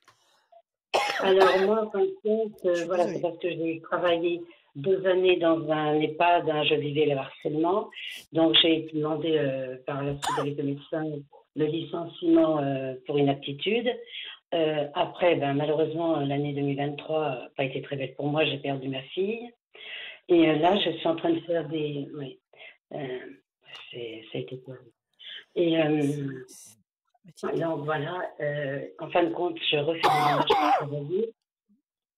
Alors, moi, en fait, euh, voilà, c'est parce que j'ai travaillé deux années dans un EHPAD, hein, je vivais le harcèlement. Donc, j'ai demandé euh, par la suite avec le médecin le licenciement euh, pour inaptitude. Euh, après, ben, malheureusement, l'année deux mille vingt-trois n'a pas été très belle pour moi, j'ai perdu ma fille. Et euh, là, je suis en train de faire des... Oui, euh, c'est, ça a été quoi. Et euh, donc, voilà, euh, en fin de compte, je refais des démarches pour travailler.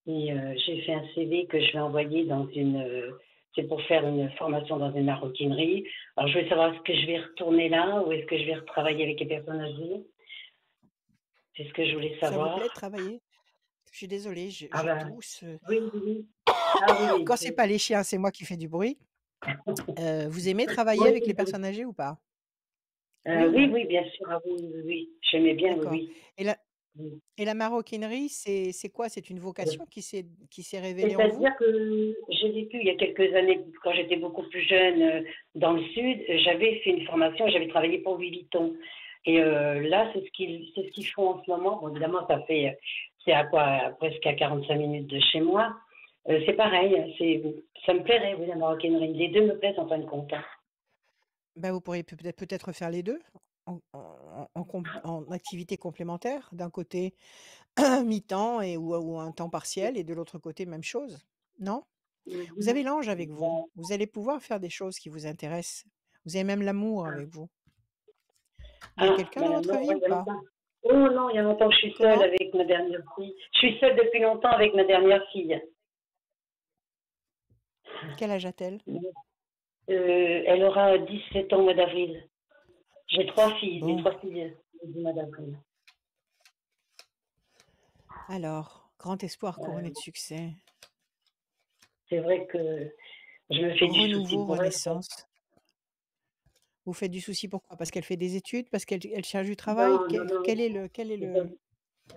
Et euh, j'ai fait un C V que je vais envoyer dans une... Euh, c'est pour faire une formation dans une maroquinerie. Alors, je veux savoir est-ce que je vais retourner là ou est-ce que je vais retravailler avec les personnes âgées. C'est ce que je voulais savoir. Ça vous plaît de travailler ? Je suis désolée, je, ah je ben, tousse. Oui, oui. Ah oui, quand c'est pas les chiens, c'est moi qui fais du bruit. Euh, vous aimez travailler oui, avec oui. les personnes âgées ou pas? euh, oui, oui, oui, bien sûr. Ah, oui, oui. J'aimais bien, oui. Et la, oui. Et la maroquinerie, c'est, c'est quoi? C'est une vocation oui. qui, s'est, qui s'est révélée en vous? C'est-à-dire que j'ai vécu il y a quelques années, quand j'étais beaucoup plus jeune, dans le Sud, j'avais fait une formation, j'avais travaillé pour Viviton. Et euh, là, c'est ce, qu'ils, c'est ce qu'ils font en ce moment. Bon, évidemment, ça fait, c'est à quoi à presque à quarante-cinq minutes de chez moi. Euh, c'est pareil, c'est, ça me plairait, oui, la maroquinerie. Les deux me plaisent en fin de compte. Hein. Ben, vous pourriez peut-être, peut-être faire les deux en, en, en, en activité complémentaire. D'un côté, mi-temps et, ou, ou un temps partiel et de l'autre côté, même chose. Non ? Mm-hmm. Vous avez l'ange avec vous. Vous allez pouvoir faire des choses qui vous intéressent. Vous avez même l'amour avec vous. Il y a ah, quelqu'un ben, dans votre non, vie ou pas ? Oh non, il y a longtemps que je suis seule non. avec ma dernière fille. Je suis seule depuis longtemps avec ma dernière fille. Quel âge a-t-elle ? euh, Elle aura dix-sept ans au mois d'avril. J'ai trois filles, bon. j'ai trois filles au mois d'avril. Alors, grand espoir couronné euh, de succès. C'est vrai que je me fais du renouveau, renaissance. Vous faites du souci, pourquoi ? Parce qu'elle fait des études, parce qu'elle elle cherche du travail. Non, quel, non, non. quel est le, quel est le...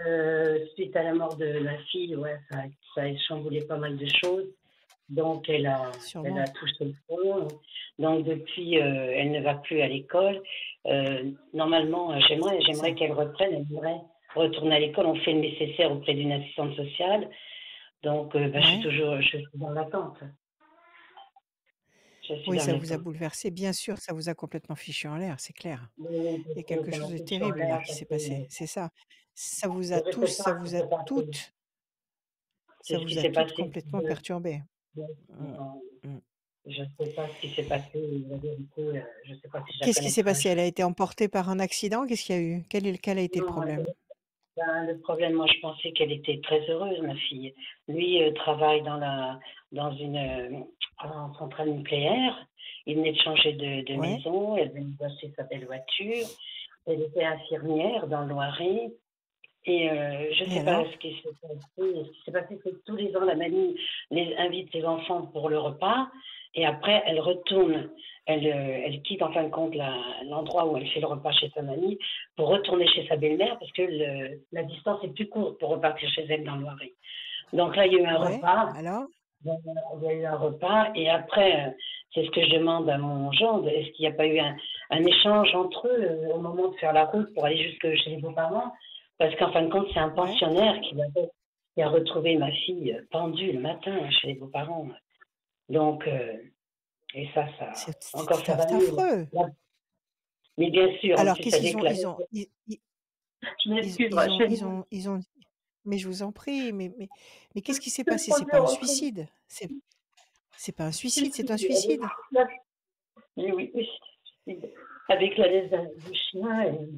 Euh, suite à la mort de ma fille, ouais, ça, ça a chamboulé pas mal de choses. Donc, elle a, elle a touché le fond. Donc, depuis, euh, elle ne va plus à l'école. Euh, normalement, j'aimerais, j'aimerais qu'elle reprenne, elle voudrait retourner à l'école. On fait le nécessaire auprès d'une assistante sociale. Donc, euh, bah, ouais. je suis toujours je suis dans l'attente. Oui, ça vous a bouleversé, bien sûr, ça vous a complètement fichu en l'air, c'est clair. Il y a quelque chose de terrible là qui s'est passé, c'est ça. Ça vous a tous, ça vous a toutes, ça vous a toutes complètement perturbé. Je ne sais pas ce qui s'est passé. La vérité, euh, je sais pas si Qu'est-ce qui s'est passé? Elle a été emportée par un accident? Qu'est-ce qu'il y a eu? Quel, est, quel a été non, le problème? Ben, le problème, moi, je pensais qu'elle était très heureuse, ma fille. Lui euh, travaille dans, la, dans une euh, centrale nucléaire. Il venait de changer de, de ouais. maison. Elle venait d'acheter sa belle voiture. Elle était infirmière dans le Loiret. Et euh, je ne sais pas ce qui s'est passé. Ce qui s'est passé, c'est que tous les ans, la mamie les invite ses enfants pour le repas. Et après, elle retourne, elle, euh, elle quitte en fin de compte la, l'endroit où elle fait le repas chez sa mamie pour retourner chez sa belle-mère parce que le, la distance est plus courte pour repartir chez elle dans le Loiret. Donc là, il y a eu un ouais, repas. Alors euh, il y a eu un repas. Et après, euh, c'est ce que je demande à mon gendre. Est-ce qu'il n'y a pas eu un, un échange entre eux euh, au moment de faire la route pour aller jusque chez les beaux-parents? Parce qu'en fin de compte, c'est un pensionnaire qui, qui a retrouvé ma fille pendue le matin chez les beaux-parents. Donc, euh, et ça, ça... C'est, c'est encore ça va affreux. Mieux. Mais bien sûr... Alors, qu'est-ce qu'ils ont, ils ont... Ils, ils, je m'excuse. Ils, ils, ils, ont, ils, ont, ils ont... Mais je vous en prie, mais, mais, mais qu'est-ce qui s'est passé? C'est pas un suicide. C'est, c'est pas un suicide, c'est un suicide. Oui, oui, oui. Avec la laisse du chien, elle,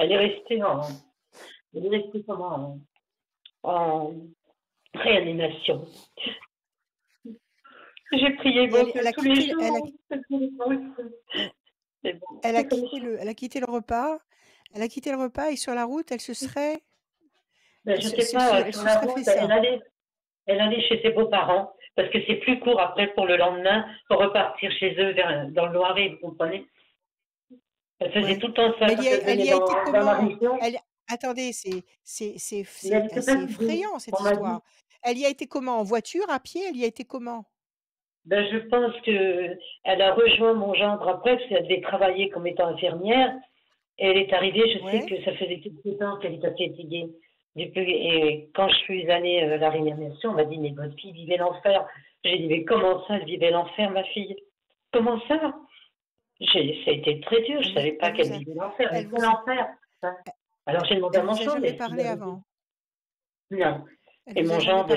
elle est restée en... Elle est restée en, en réanimation. J'ai prié bon elle, elle tous quitté, les jours. Elle a, bon. elle, a quitté le, elle a quitté le repas. Elle a quitté le repas et sur la route, elle se serait... Ben, je ne sais pas, elle, sur la route, elle, allait, elle allait chez ses beaux-parents parce que c'est plus court après pour le lendemain pour repartir chez eux vers, dans le Loiret, vous comprenez? Elle faisait ouais. tout le temps ça. Elle y a, elle y a dans, été comment elle, attendez, c'est, c'est, c'est, c'est assez effrayant cette histoire. Elle y a été comment? En voiture, à pied? Elle y a été comment? Ben, je pense qu'elle a rejoint mon gendre après, parce qu'elle devait travailler comme étant infirmière. Et elle est arrivée, je ouais. sais que ça faisait quelques temps qu'elle était fatiguée. Et quand je suis allée à la réanimation, on m'a dit, mais votre fille vivait l'enfer. J'ai dit, mais comment ça, elle vivait l'enfer, ma fille? Comment ça? J'ai, ça a été très dur, je ne savais pas qu'elle vivait l'enfer. Elle vivait l'enfer. Alors j'ai demandé à mon gendre. Elle n'avait parlé avant? Non. Et mon gendre...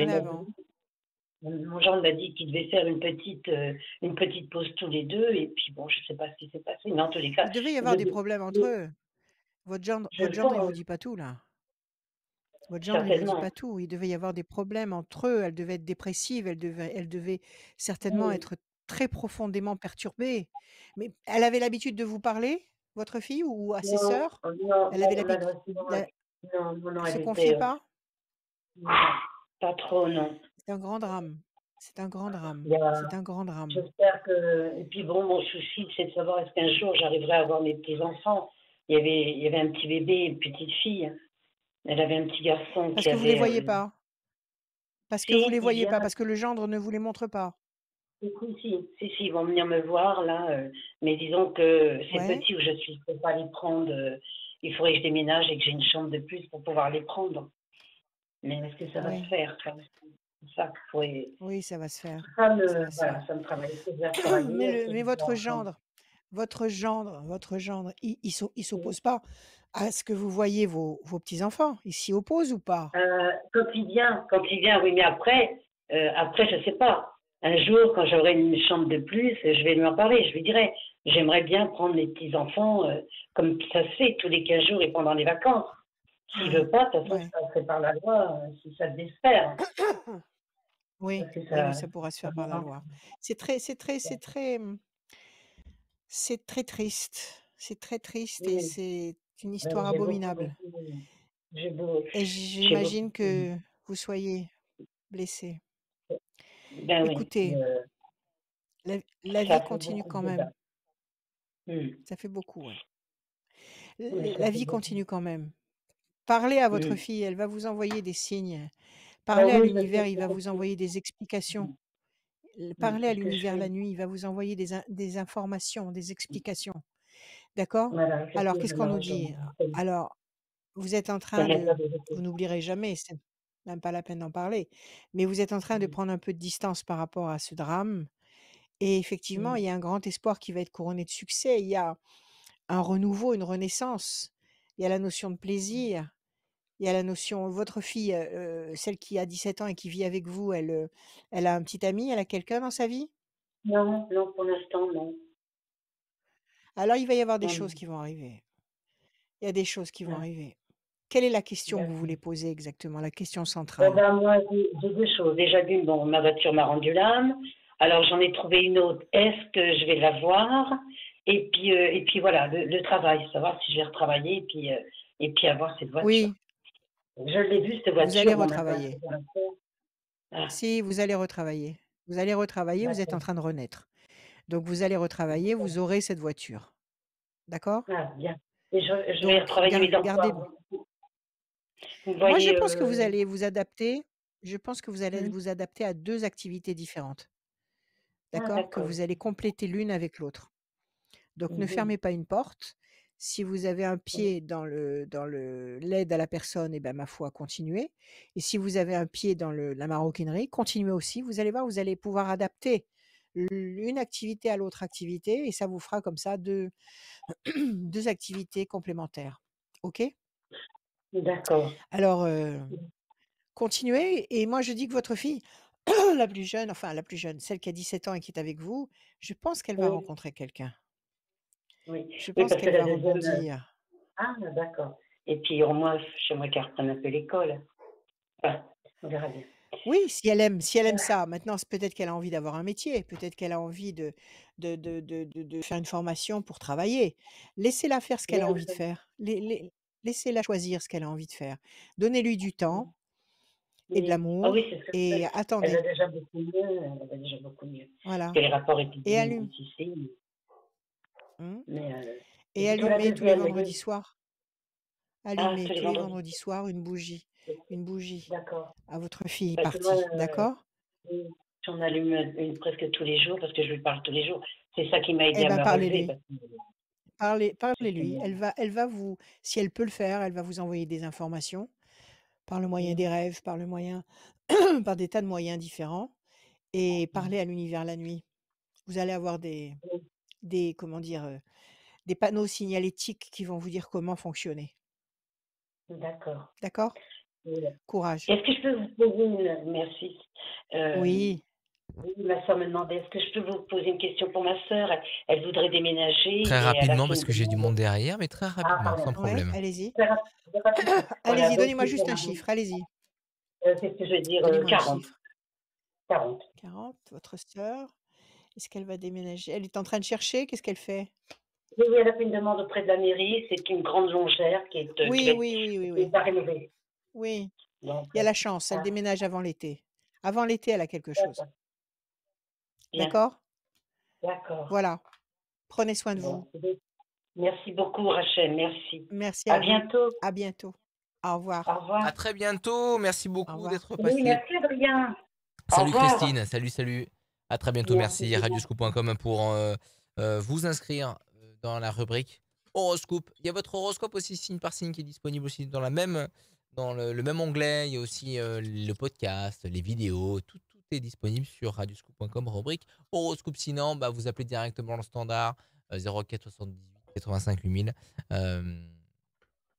Mon gendre m'a dit qu'il devait faire une petite, euh, une petite pause tous les deux. Et puis, bon, je ne sais pas ce qui s'est passé. Mais en tous les cas... Il devait y avoir des problèmes entre eux. Votre gendre, votre gendre ne vous dit pas tout, là. Votre gendre ne vous dit pas tout. Il devait y avoir des problèmes entre eux. Elle devait être dépressive. Elle devait, elle devait certainement oui. être très profondément perturbée. Mais elle avait l'habitude de vous parler, votre fille, ou à ses sœurs? Non, elle avait l'habitude la... non, non, non, elle ne se confiait pas non, pas trop, non. C'est un grand drame. C'est un grand drame. Yeah. C'est un grand drame. J'espère que. Et puis bon, mon souci, c'est de savoir est-ce qu'un jour j'arriverai à avoir mes petits enfants. Il y avait, il y avait un petit bébé, une petite fille. Elle avait un petit garçon. Parce qui que avait... vous les voyez pas. Parce si, que vous les voyez bien. Pas. Parce que le gendre ne vous les montre pas. Si, si, si, si ils vont venir me voir là. Mais disons que c'est ouais. petit où je suis, je peux pas les prendre. Il faudrait que je déménage et que j'ai une chambre de plus pour pouvoir les prendre. Mais est-ce que ça ouais. va se faire? Ça, oui. oui, ça va se faire. Ça me, ça va voilà, ça me travaille. Mais, le, mais votre gendre, votre gendre, votre gendre, il ne s'oppose pas à ce que vous voyez vos, vos petits-enfants? Il s'y oppose ou pas? euh, Quand il vient, quand il vient, oui, mais après, euh, après je ne sais pas. Un jour, quand j'aurai une chambre de plus, je vais lui en parler. Je lui dirai, j'aimerais bien prendre les petits-enfants euh, comme ça se fait tous les quinze jours et pendant les vacances. S'il ne veut pas, de toute façon, ça se fait par la loi, euh, si ça désespère. Oui, ça, oui, ça pourra se faire par la loi. C'est très, c'est très, c'est très, c'est très triste. C'est très triste et c'est une histoire abominable. Et j'imagine que vous soyez blessé. Écoutez, la, la vie continue quand même. Ça fait beaucoup. Ouais. La, la vie continue quand même. Parlez à votre fille, elle va vous envoyer des signes. Parlez ah oui, à l'univers, il va vous envoyer des explications. Parlez à l'univers la nuit, il va vous envoyer des, in- des informations, des explications. D'accord? Voilà, alors, qu'est-ce qu'on nous dit? Alors, vous êtes en train de... Vous n'oublierez jamais, c'est même pas la peine d'en parler, mais vous êtes en train de prendre un peu de distance par rapport à ce drame. Et effectivement, il y a un grand espoir qui va être couronné de succès. Il y a un renouveau, une renaissance. Il y a la notion de plaisir. Il y a la notion, votre fille, euh, celle qui a dix-sept ans et qui vit avec vous, elle, elle a un petit ami, elle a quelqu'un dans sa vie? Non, non, pour l'instant, non. Alors, il va y avoir des non. choses qui vont arriver. Il y a des choses qui vont ouais. arriver. Quelle est la question ouais. que vous voulez poser exactement, la question centrale? Ben, moi, j'ai deux choses. Déjà d'une, bon, ma voiture m'a rendu l'âme. Alors, j'en ai trouvé une autre. Est-ce que je vais l'avoir? Et puis, euh, et puis voilà, le, le travail, savoir si je vais retravailler et puis, euh, et puis avoir cette voiture. Oui. Je l'ai vue, cette voiture. Vous allez retravailler. Ah. Si, vous allez retravailler. Vous allez retravailler, vous êtes en train de renaître. Donc, vous allez retravailler, vous aurez cette voiture. D'accord? Ah, bien. Et je, je vais Donc, retravailler gardez, mes emplois. Gardez... Moi, je pense euh... que vous allez vous adapter. Je pense que vous allez mmh. vous adapter à deux activités différentes. D'accord? Ah, que vous allez compléter l'une avec l'autre. Donc, mmh. ne fermez pas une porte. Si vous avez un pied dans le dans le l'aide à la personne, et ben ma foi, continuez. Et si vous avez un pied dans le la maroquinerie, continuez aussi. Vous allez voir, vous allez pouvoir adapter l'une activité à l'autre activité, et ça vous fera comme ça deux deux activités complémentaires. Ok? D'accord. Alors euh, continuez. Et moi je dis que votre fille, la plus jeune, enfin la plus jeune, celle qui a dix-sept ans et qui est avec vous, je pense qu'elle oui. va rencontrer quelqu'un. Oui. Je pense oui, qu'elle que va rebondir. Ah, d'accord. Et puis, au moins, j'aimerais qu'elle reprenne un peu l'école. Enfin, on verra bien. Oui, si elle aime, si elle aime ça. Maintenant, peut-être qu'elle a envie d'avoir un métier. Peut-être qu'elle a envie de, de, de, de, de, de faire une formation pour travailler. Laissez-la faire ce qu'elle oui, a envie oui. de faire. Laissez-la choisir ce qu'elle a envie de faire. Donnez-lui du temps et oui. de l'amour. Ah oui, c'est ce que et fait. Attendez. Elle va déjà beaucoup mieux. Elle va déjà beaucoup mieux. Voilà. Parce que les rapports épidémiques ici. Hum. Mais, euh, et allumer tous les vendredis soirs. Allumer ah, tous les vendredis soirs une bougie. Une bougie à votre fille parce partie. Euh, D'accord? J'en allume une presque tous les jours parce que je lui parle tous les jours. C'est ça qui m'a aidé eh ben, à me relever. Parlez-lui. Parlez-lui. Elle va, elle va vous, si elle peut le faire, elle va vous envoyer des informations par le moyen mmh. des rêves, par le moyen, par des tas de moyens différents. Et mmh. parler à l'univers la nuit. Vous allez avoir des. Mmh. des comment dire euh, des panneaux signalétiques qui vont vous dire comment fonctionner. D'accord. D'accord. Oui. Courage. Est-ce que je peux vous poser une merci. Euh, oui. Ma soeur me demandait est-ce que je peux vous poser une question pour ma soeur. Elle, elle voudrait déménager. Très rapidement parce que j'ai du monde derrière, mais très rapidement, ah, sans ouais, problème. Allez-y. Allez-y, donnez-moi juste un chiffre. Allez-y. Euh, c'est ce que je veux dire. Euh, quarante. quarante. quarante. Votre soeur. Est-ce qu'elle va déménager? Elle est en train de chercher. Qu'est-ce qu'elle fait? Oui, elle a fait une demande auprès de la mairie. C'est une grande longère qui est... Oui, qui est, oui, oui, oui. Qui est pas rénovée. Oui. Donc, il y a la chance. Elle ah. déménage avant l'été. Avant l'été, elle a quelque chose. D'accord? D'accord. Voilà. Prenez soin de vous. Merci beaucoup, Rachel. Merci. Merci à, à bientôt. À bientôt. Au revoir. Au revoir. À très bientôt. Merci beaucoup d'être passé. Oui, merci, Adrien. Salut, Christine. Salut, salut. À très bientôt, merci. Radio Scoop point com pour euh, euh, vous inscrire dans la rubrique horoscope. Il y a votre horoscope aussi, signe par signe, qui est disponible aussi dans, la même, dans le, le même onglet. Il y a aussi euh, le podcast, les vidéos, tout, tout est disponible sur Radio Scoop point com, rubrique horoscope. Sinon, bah, vous appelez directement le standard euh, zéro quatre soixante-dix-huit quatre-vingt-cinq huit mille. Euh,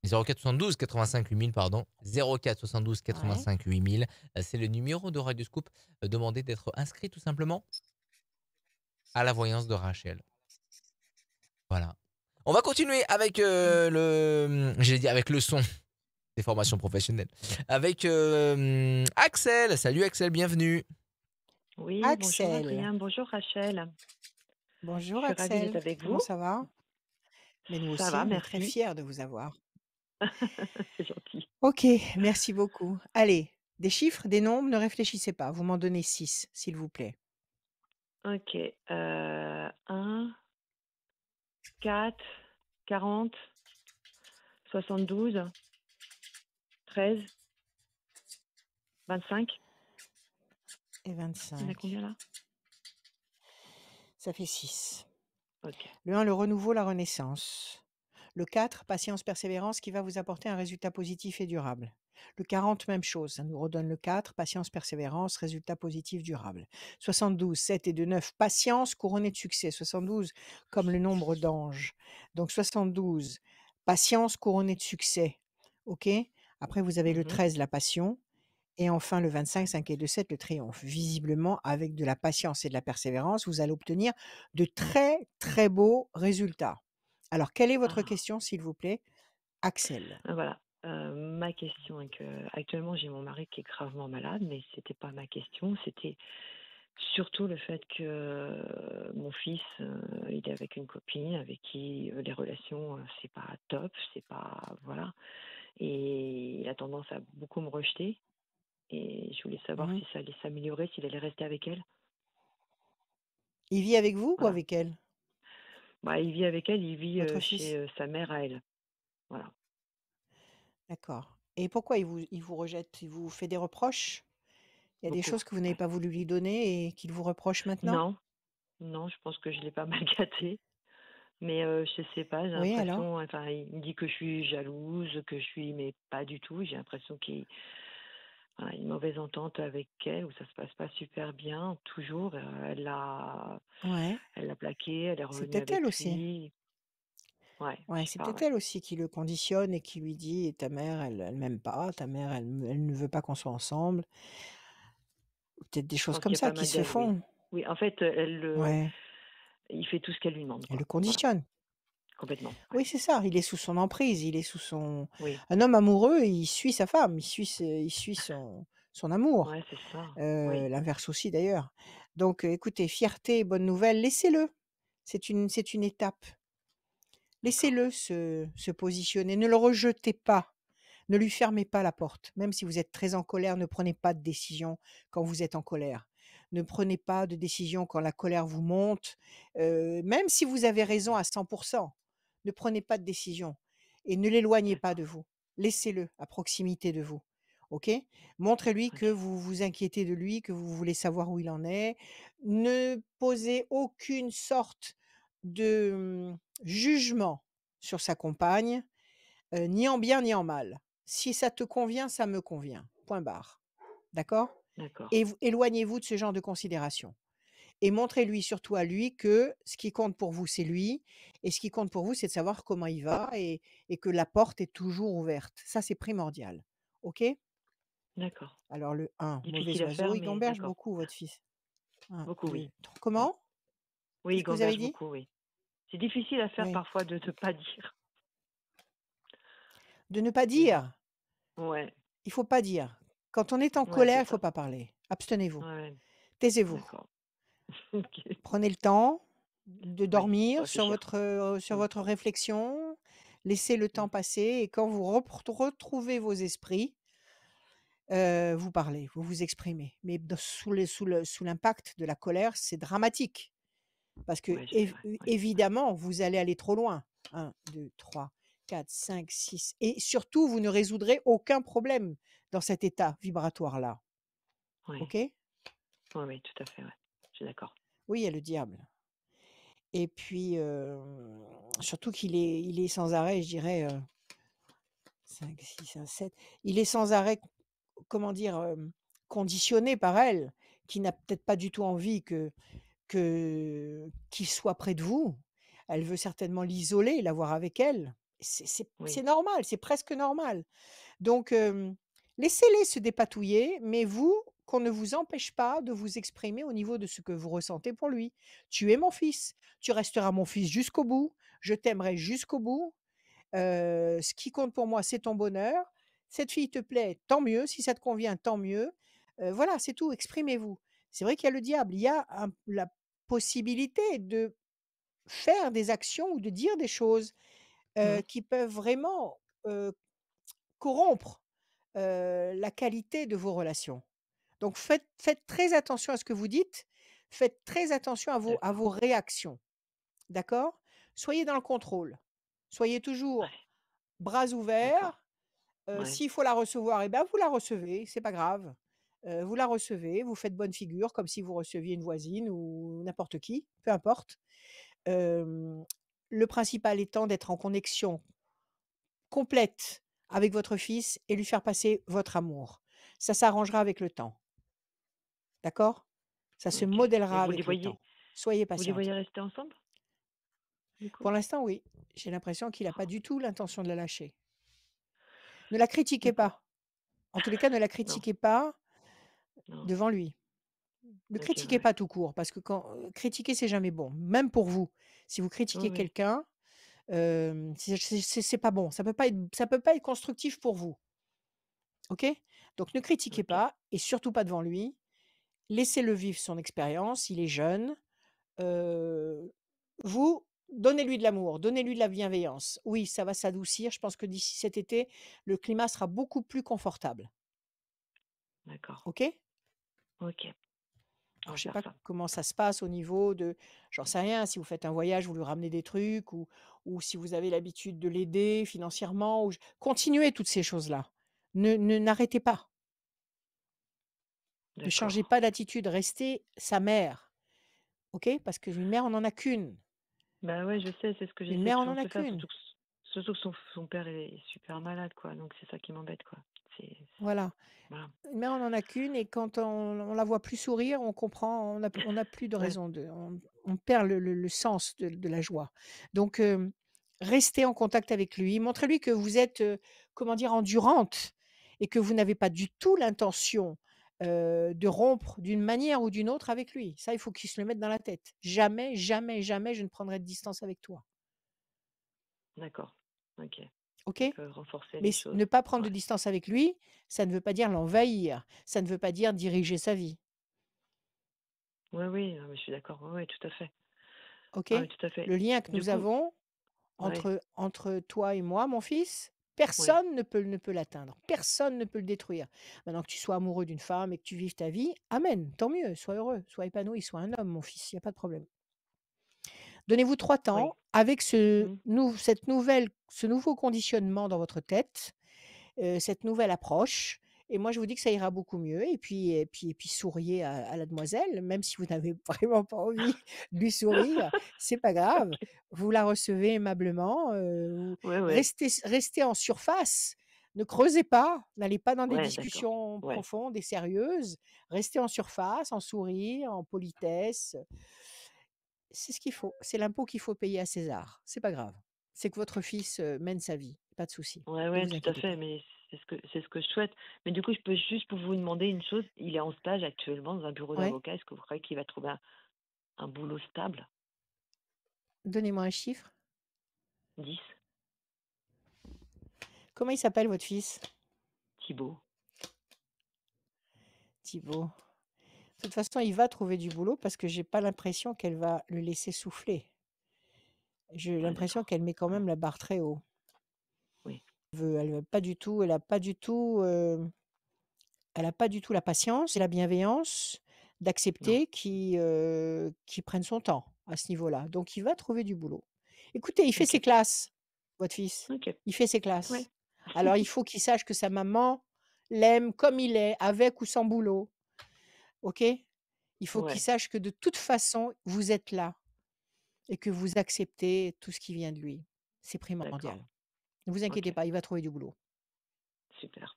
zéro quatre soixante-douze quatre-vingt-cinq huit mille, pardon. zéro quatre soixante-douze quatre-vingt-cinq huit mille. C'est le numéro de Radio Scoop. Demandez d'être inscrit tout simplement à la voyance de Rachel. Voilà. On va continuer avec euh, le... J'ai dit avec le son des formations professionnelles. Avec euh, Axel. Salut Axel, bienvenue. Oui, Axel. Bonjour Adrien, bonjour Rachel. Bonjour Axel. Je suis ravie d'être avec vous. Comment ça va? Mais nous ça aussi, va, on est très fiers de vous avoir. C'est gentil. Ok, merci beaucoup. Allez, des chiffres, des nombres, ne réfléchissez pas. Vous m'en donnez six, s'il vous plaît. Ok. Euh, un, quatre, quarante, soixante-douze, treize, vingt-cinq. Et vingt-cinq. Il y en a combien là? Ça fait six. Okay. Le un, le renouveau, la renaissance. Le quatre, patience, persévérance, qui va vous apporter un résultat positif et durable. Le quarante, même chose, ça nous redonne le quatre, patience, persévérance, résultat positif, durable. soixante-douze, sept et deux, neuf, patience, couronnée de succès. soixante-douze, comme le nombre d'anges. Donc soixante-douze, patience, couronnée de succès. Ok. Après, vous avez mm-hmm. le treize, la passion. Et enfin, le vingt-cinq, cinq et deux, sept, le triomphe. Visiblement, avec de la patience et de la persévérance, vous allez obtenir de très, très beaux résultats. Alors, quelle est votre ah. question, s'il vous plaît, Axel? Voilà. Euh, ma question est que actuellement j'ai mon mari qui est gravement malade, mais c'était pas ma question, c'était surtout le fait que euh, mon fils euh, il est avec une copine avec qui euh, les relations euh, c'est pas top, c'est pas voilà, et il a tendance à beaucoup me rejeter et je voulais savoir mmh. si ça allait s'améliorer, s'il allait rester avec elle. Il vit avec vous voilà. ou avec elle? Bah, il vit avec elle, il vit euh, chez euh, sa mère à elle. Voilà. D'accord. Et pourquoi il vous, il vous rejette? Il vous fait des reproches? Il y a Beaucoup. des choses que vous n'avez pas voulu lui donner et qu'il vous reproche maintenant? Non. Non, je pense que je ne l'ai pas mal gâté. Mais euh, je ne sais pas, j'ai oui, l'impression... Enfin, il me dit que je suis jalouse, que je suis... Mais pas du tout. J'ai l'impression qu'il voilà, y a une mauvaise entente avec elle, où ça ne se passe pas super bien, toujours. Elle l'a ouais. plaqué, elle est revenue avec elle lui. aussi. Ouais, ouais, c'est peut-être elle aussi qui le conditionne et qui lui dit « ta mère, elle ne m'aime pas, ta mère, elle, elle ne veut pas qu'on soit ensemble ». Peut-être des choses comme ça qui se font. Oui, oui, en fait, elle, ouais. il fait tout ce qu'elle lui demande. Elle quoi. le conditionne. Voilà. Complètement. Ouais. Oui, c'est ça, il est sous son emprise, il est sous son… Oui. Un homme amoureux, il suit sa femme, il suit, il suit son, son amour. Ouais, c'est ça. Euh, oui. L'inverse aussi d'ailleurs. Donc, écoutez, fierté, bonne nouvelle, laissez-le. C'est une, c'est une étape. Laissez-le se, se positionner, ne le rejetez pas, ne lui fermez pas la porte. Même si vous êtes très en colère, ne prenez pas de décision quand vous êtes en colère. Ne prenez pas de décision quand la colère vous monte, euh, même si vous avez raison à cent pour cent. Ne prenez pas de décision et ne l'éloignez pas de vous. Laissez-le à proximité de vous. Ok, montrez-lui que vous vous inquiétez de lui, que vous voulez savoir où il en est. Ne posez aucune sorte de jugement sur sa compagne, euh, ni en bien ni en mal. Si ça te convient, ça me convient. Point barre. D'accord ? D'accord. Et éloignez-vous de ce genre de considération. Et montrez-lui, surtout à lui, que ce qui compte pour vous, c'est lui. Et ce qui compte pour vous, c'est de savoir comment il va et, et que la porte est toujours ouverte. Ça, c'est primordial. OK ? D'accord. Alors, le un, mauvais oiseau, il gamberge beaucoup, votre fils. Un, beaucoup, oui. Deux. Comment ? Oui, il gamberge beaucoup, oui. C'est difficile à faire oui. parfois de ne pas dire. De ne pas dire ouais. Il ne faut pas dire. Quand on est en ouais, colère, il ne faut pas parler. Abstenez-vous. Ouais. Taisez-vous. Okay. Prenez le temps de dormir ouais, sur, votre, euh, sur ouais. votre réflexion. Laissez le temps passer. Et quand vous re retrouvez vos esprits, euh, vous parlez, vous vous exprimez. Mais dans, sous l'impact sous le, sous de la colère, c'est dramatique. Parce que, ouais, év ouais, évidemment, ouais. vous allez aller trop loin. un, deux, trois, quatre, cinq, six. Et surtout, vous ne résoudrez aucun problème dans cet état vibratoire-là. Ouais. OK ? Oui, ouais, tout à fait. Ouais. Je suis d'accord. Oui, il y a le diable. Et puis, euh, surtout qu'il est, il est sans arrêt, je dirais, euh, cinq, six, un, sept. Il est sans arrêt, comment dire, euh, conditionné par elle, qui n'a peut-être pas du tout envie que... que qu'il soit près de vous. Elle veut certainement l'isoler, l'avoir avec elle. C'est oui. normal, c'est presque normal. Donc, euh, laissez-les se dépatouiller, mais vous, qu'on ne vous empêche pas de vous exprimer au niveau de ce que vous ressentez pour lui. Tu es mon fils, tu resteras mon fils jusqu'au bout, je t'aimerai jusqu'au bout. Euh, ce qui compte pour moi, c'est ton bonheur. Cette fille te plaît, tant mieux. Si ça te convient, tant mieux. Euh, voilà, c'est tout, exprimez-vous. C'est vrai qu'il y a le diable, il y a un, la possibilité de faire des actions ou de dire des choses euh, mmh. qui peuvent vraiment euh, corrompre euh, la qualité de vos relations. Donc, faites, faites très attention à ce que vous dites, faites très attention à vos, à vos réactions, d'accord? Soyez dans le contrôle, soyez toujours ouais. bras ouverts, euh, ouais. s'il faut la recevoir, eh ben, vous la recevez, c'est pas grave. Euh, vous la recevez, vous faites bonne figure, comme si vous receviez une voisine ou n'importe qui, peu importe. Euh, le principal étant d'être en connexion complète avec votre fils et lui faire passer votre amour. Ça s'arrangera avec le temps. D'accord? Ça okay. se modèlera avec voyez, le temps. Soyez patients. Vous les voyez rester ensemble? Pour l'instant, oui. J'ai l'impression qu'il n'a oh. pas du tout l'intention de la lâcher. Ne la critiquez pas. En tous les cas, ne la critiquez non. pas non. devant lui. Ne okay, critiquez ouais. pas tout court, parce que quand critiquer, c'est jamais bon, même pour vous. Si vous critiquez oui. quelqu'un, euh, c'est pas bon. Ça peut pas être, ça peut pas être constructif pour vous. Ok ? Donc, ne critiquez okay. pas, et surtout pas devant lui. Laissez-le vivre son expérience. Il est jeune. Euh, vous, donnez-lui de l'amour, donnez-lui de la bienveillance. Oui, ça va s'adoucir. Je pense que d'ici cet été, le climat sera beaucoup plus confortable. D'accord. Ok ? Ok. Alors, je ne sais pas ça. comment ça se passe au niveau de... J'en sais rien, si vous faites un voyage, vous lui ramenez des trucs, ou, ou si vous avez l'habitude de l'aider financièrement. Ou... Continuez toutes ces choses-là. Ne, ne, n'arrêtez pas. Ne changez pas d'attitude. Restez sa mère. Ok ? Parce qu'une mère, on n'en a qu'une. Bah ouais, je sais, c'est ce que j'ai dit. Une mère, on n'en a qu'une. Surtout, surtout que son, son père est super malade, quoi. Donc, c'est ça qui m'embête, quoi. C'est, c'est... Voilà. Voilà. Une mère, on n'en a qu'une, et quand on, on la voit plus sourire, on comprend, on n'a on a plus de raison, de, on, on perd le, le, le sens de, de la joie. Donc, euh, restez en contact avec lui, montrez-lui que vous êtes, euh, comment dire, endurante, et que vous n'avez pas du tout l'intention euh, de rompre d'une manière ou d'une autre avec lui. Ça, il faut qu'il se le mette dans la tête. Jamais, jamais, jamais, je ne prendrai de distance avec toi. D'accord, ok. Okay. Mais ne pas prendre ouais. de distance avec lui, ça ne veut pas dire l'envahir, ça ne veut pas dire diriger sa vie. Oui, oui, je suis d'accord, oui, ouais, tout à fait. Ok. Ah, oui, tout à fait. Le lien que du nous coup... avons entre, ouais. entre toi et moi, mon fils, personne ouais. ne peut, ne peut l'atteindre, personne ne peut le détruire. Maintenant que tu sois amoureux d'une femme et que tu vives ta vie, amen, tant mieux, sois heureux, sois épanoui, sois un homme, mon fils, il n'y a pas de problème. Donnez-vous trois temps oui. avec ce, mmh. nou, cette nouvelle, ce nouveau conditionnement dans votre tête, euh, cette nouvelle approche. Et moi, je vous dis que ça ira beaucoup mieux. Et puis, et puis, et puis souriez à, à la demoiselle, même si vous n'avez vraiment pas envie de lui sourire. C'est pas grave. Vous la recevez aimablement. Euh, ouais, ouais. Restez, restez en surface. Ne creusez pas. N'allez pas dans des ouais, discussions ouais. profondes et sérieuses. Restez en surface, en sourire, en politesse. C'est ce qu'il faut. C'est l'impôt qu'il faut payer à César. C'est pas grave. C'est que votre fils mène sa vie. Pas de souci. Oui, ouais, tout à fait. Mais c'est ce que, c'est ce que je souhaite. Mais du coup, je peux juste pour vous demander une chose. Il est en stage actuellement dans un bureau ouais. d'avocat. Est-ce que vous croyez qu'il va trouver un, un boulot stable? Donnez-moi un chiffre. dix. Comment il s'appelle, votre fils? Thibault. Thibault. De toute façon, il va trouver du boulot parce que je n'ai pas l'impression qu'elle va le laisser souffler. J'ai l'impression qu'elle met quand même la barre très haut. Oui. Elle n'a pas du tout, elle a pas du tout, euh, elle a pas du tout la patience et la bienveillance d'accepter qu'il euh, qu'il prenne son temps à ce niveau-là. Donc, il va trouver du boulot. Écoutez, il fait okay. ses classes, votre fils. Okay. Il fait ses classes. Ouais. Alors, il faut qu'il sache que sa maman l'aime comme il est, avec ou sans boulot. Ok, il faut ouais. qu'il sache que de toute façon, vous êtes là et que vous acceptez tout ce qui vient de lui. C'est primordial. Ne vous inquiétez okay. pas, il va trouver du boulot. Super.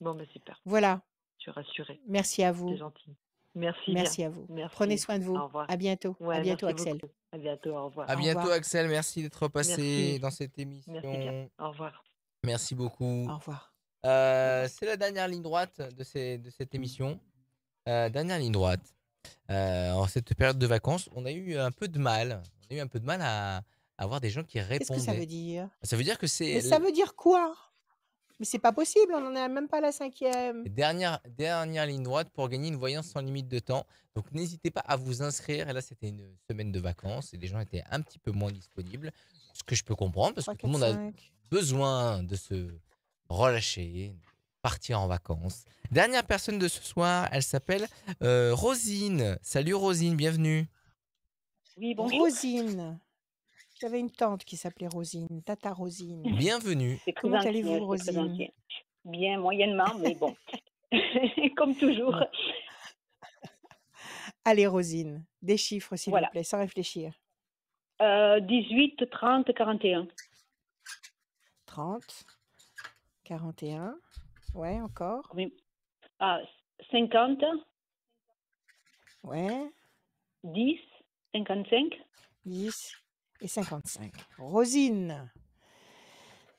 Bon, ben super. Voilà. Je suis rassurée. Merci à vous. C'est gentil. Merci. Merci bien. à vous. Merci. Prenez soin de vous. Au revoir. À bientôt. Ouais, à bientôt, Axel. Beaucoup. À bientôt. Au revoir. À bientôt, Axel. Merci d'être passé merci. dans cette émission. Merci bien. Au revoir. Merci beaucoup. Au revoir. Euh, c'est la dernière ligne droite de, ces, de cette émission. Euh, dernière ligne droite. Euh, en cette période de vacances, on a eu un peu de mal. On a eu un peu de mal à, à avoir des gens qui répondent. Qu'est-ce que ça veut dire? Ça veut dire que c'est. Mais ça veut dire quoi? Mais c'est pas possible. On n'en est même pas à la cinquième. Dernière dernière ligne droite pour gagner une voyance sans limite de temps. Donc n'hésitez pas à vous inscrire. Et là, c'était une semaine de vacances et les gens étaient un petit peu moins disponibles. Ce que je peux comprendre parce que tout le monde a besoin de se relâcher. Partir en vacances. Dernière personne de ce soir, elle s'appelle euh, Rosine. Salut Rosine, bienvenue. Oui, bonjour. Rosine. J'avais une tante qui s'appelait Rosine, Tata Rosine. Bienvenue. Comment allez-vous, Rosine? Bien, moyennement, mais bon. Comme toujours. Allez, Rosine, des chiffres, s'il voilà. vous plaît, sans réfléchir. Euh, dix-huit, trente, quarante et un. trente, quarante et un. Ouais, encore. Ah, cinquante. Ouais. dix, cinquante-cinq. dix et cinquante-cinq. Rosine.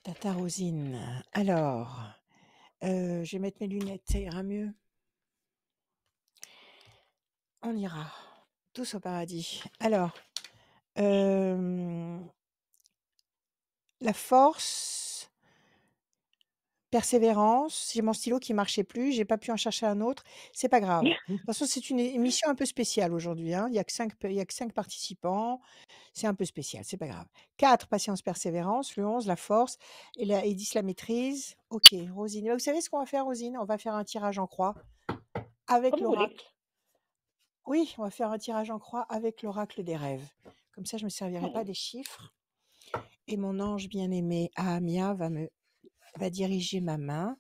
Tata Rosine. Alors, Euh, je vais mettre mes lunettes, ça ira mieux. On ira tous au paradis. Alors, euh, la force, persévérance. J'ai mon stylo qui ne marchait plus, j'ai pas pu en chercher un autre. C'est pas grave. De toute façon, c'est une émission un peu spéciale aujourd'hui, hein. Il n'y a que cinq, il n'y a que cinq participants. C'est un peu spécial, c'est pas grave. quatre, patience, persévérance. Le onze, la force. Et, la, et dix, la maîtrise. Ok, Rosine. Vous savez ce qu'on va faire, Rosine? On va faire un tirage en croix avec l'oracle. Oui, on va faire un tirage en croix avec l'oracle des rêves. Comme ça, je ne me servirai pas des chiffres. Et mon ange bien-aimé, Ahamia, va, me, va diriger ma main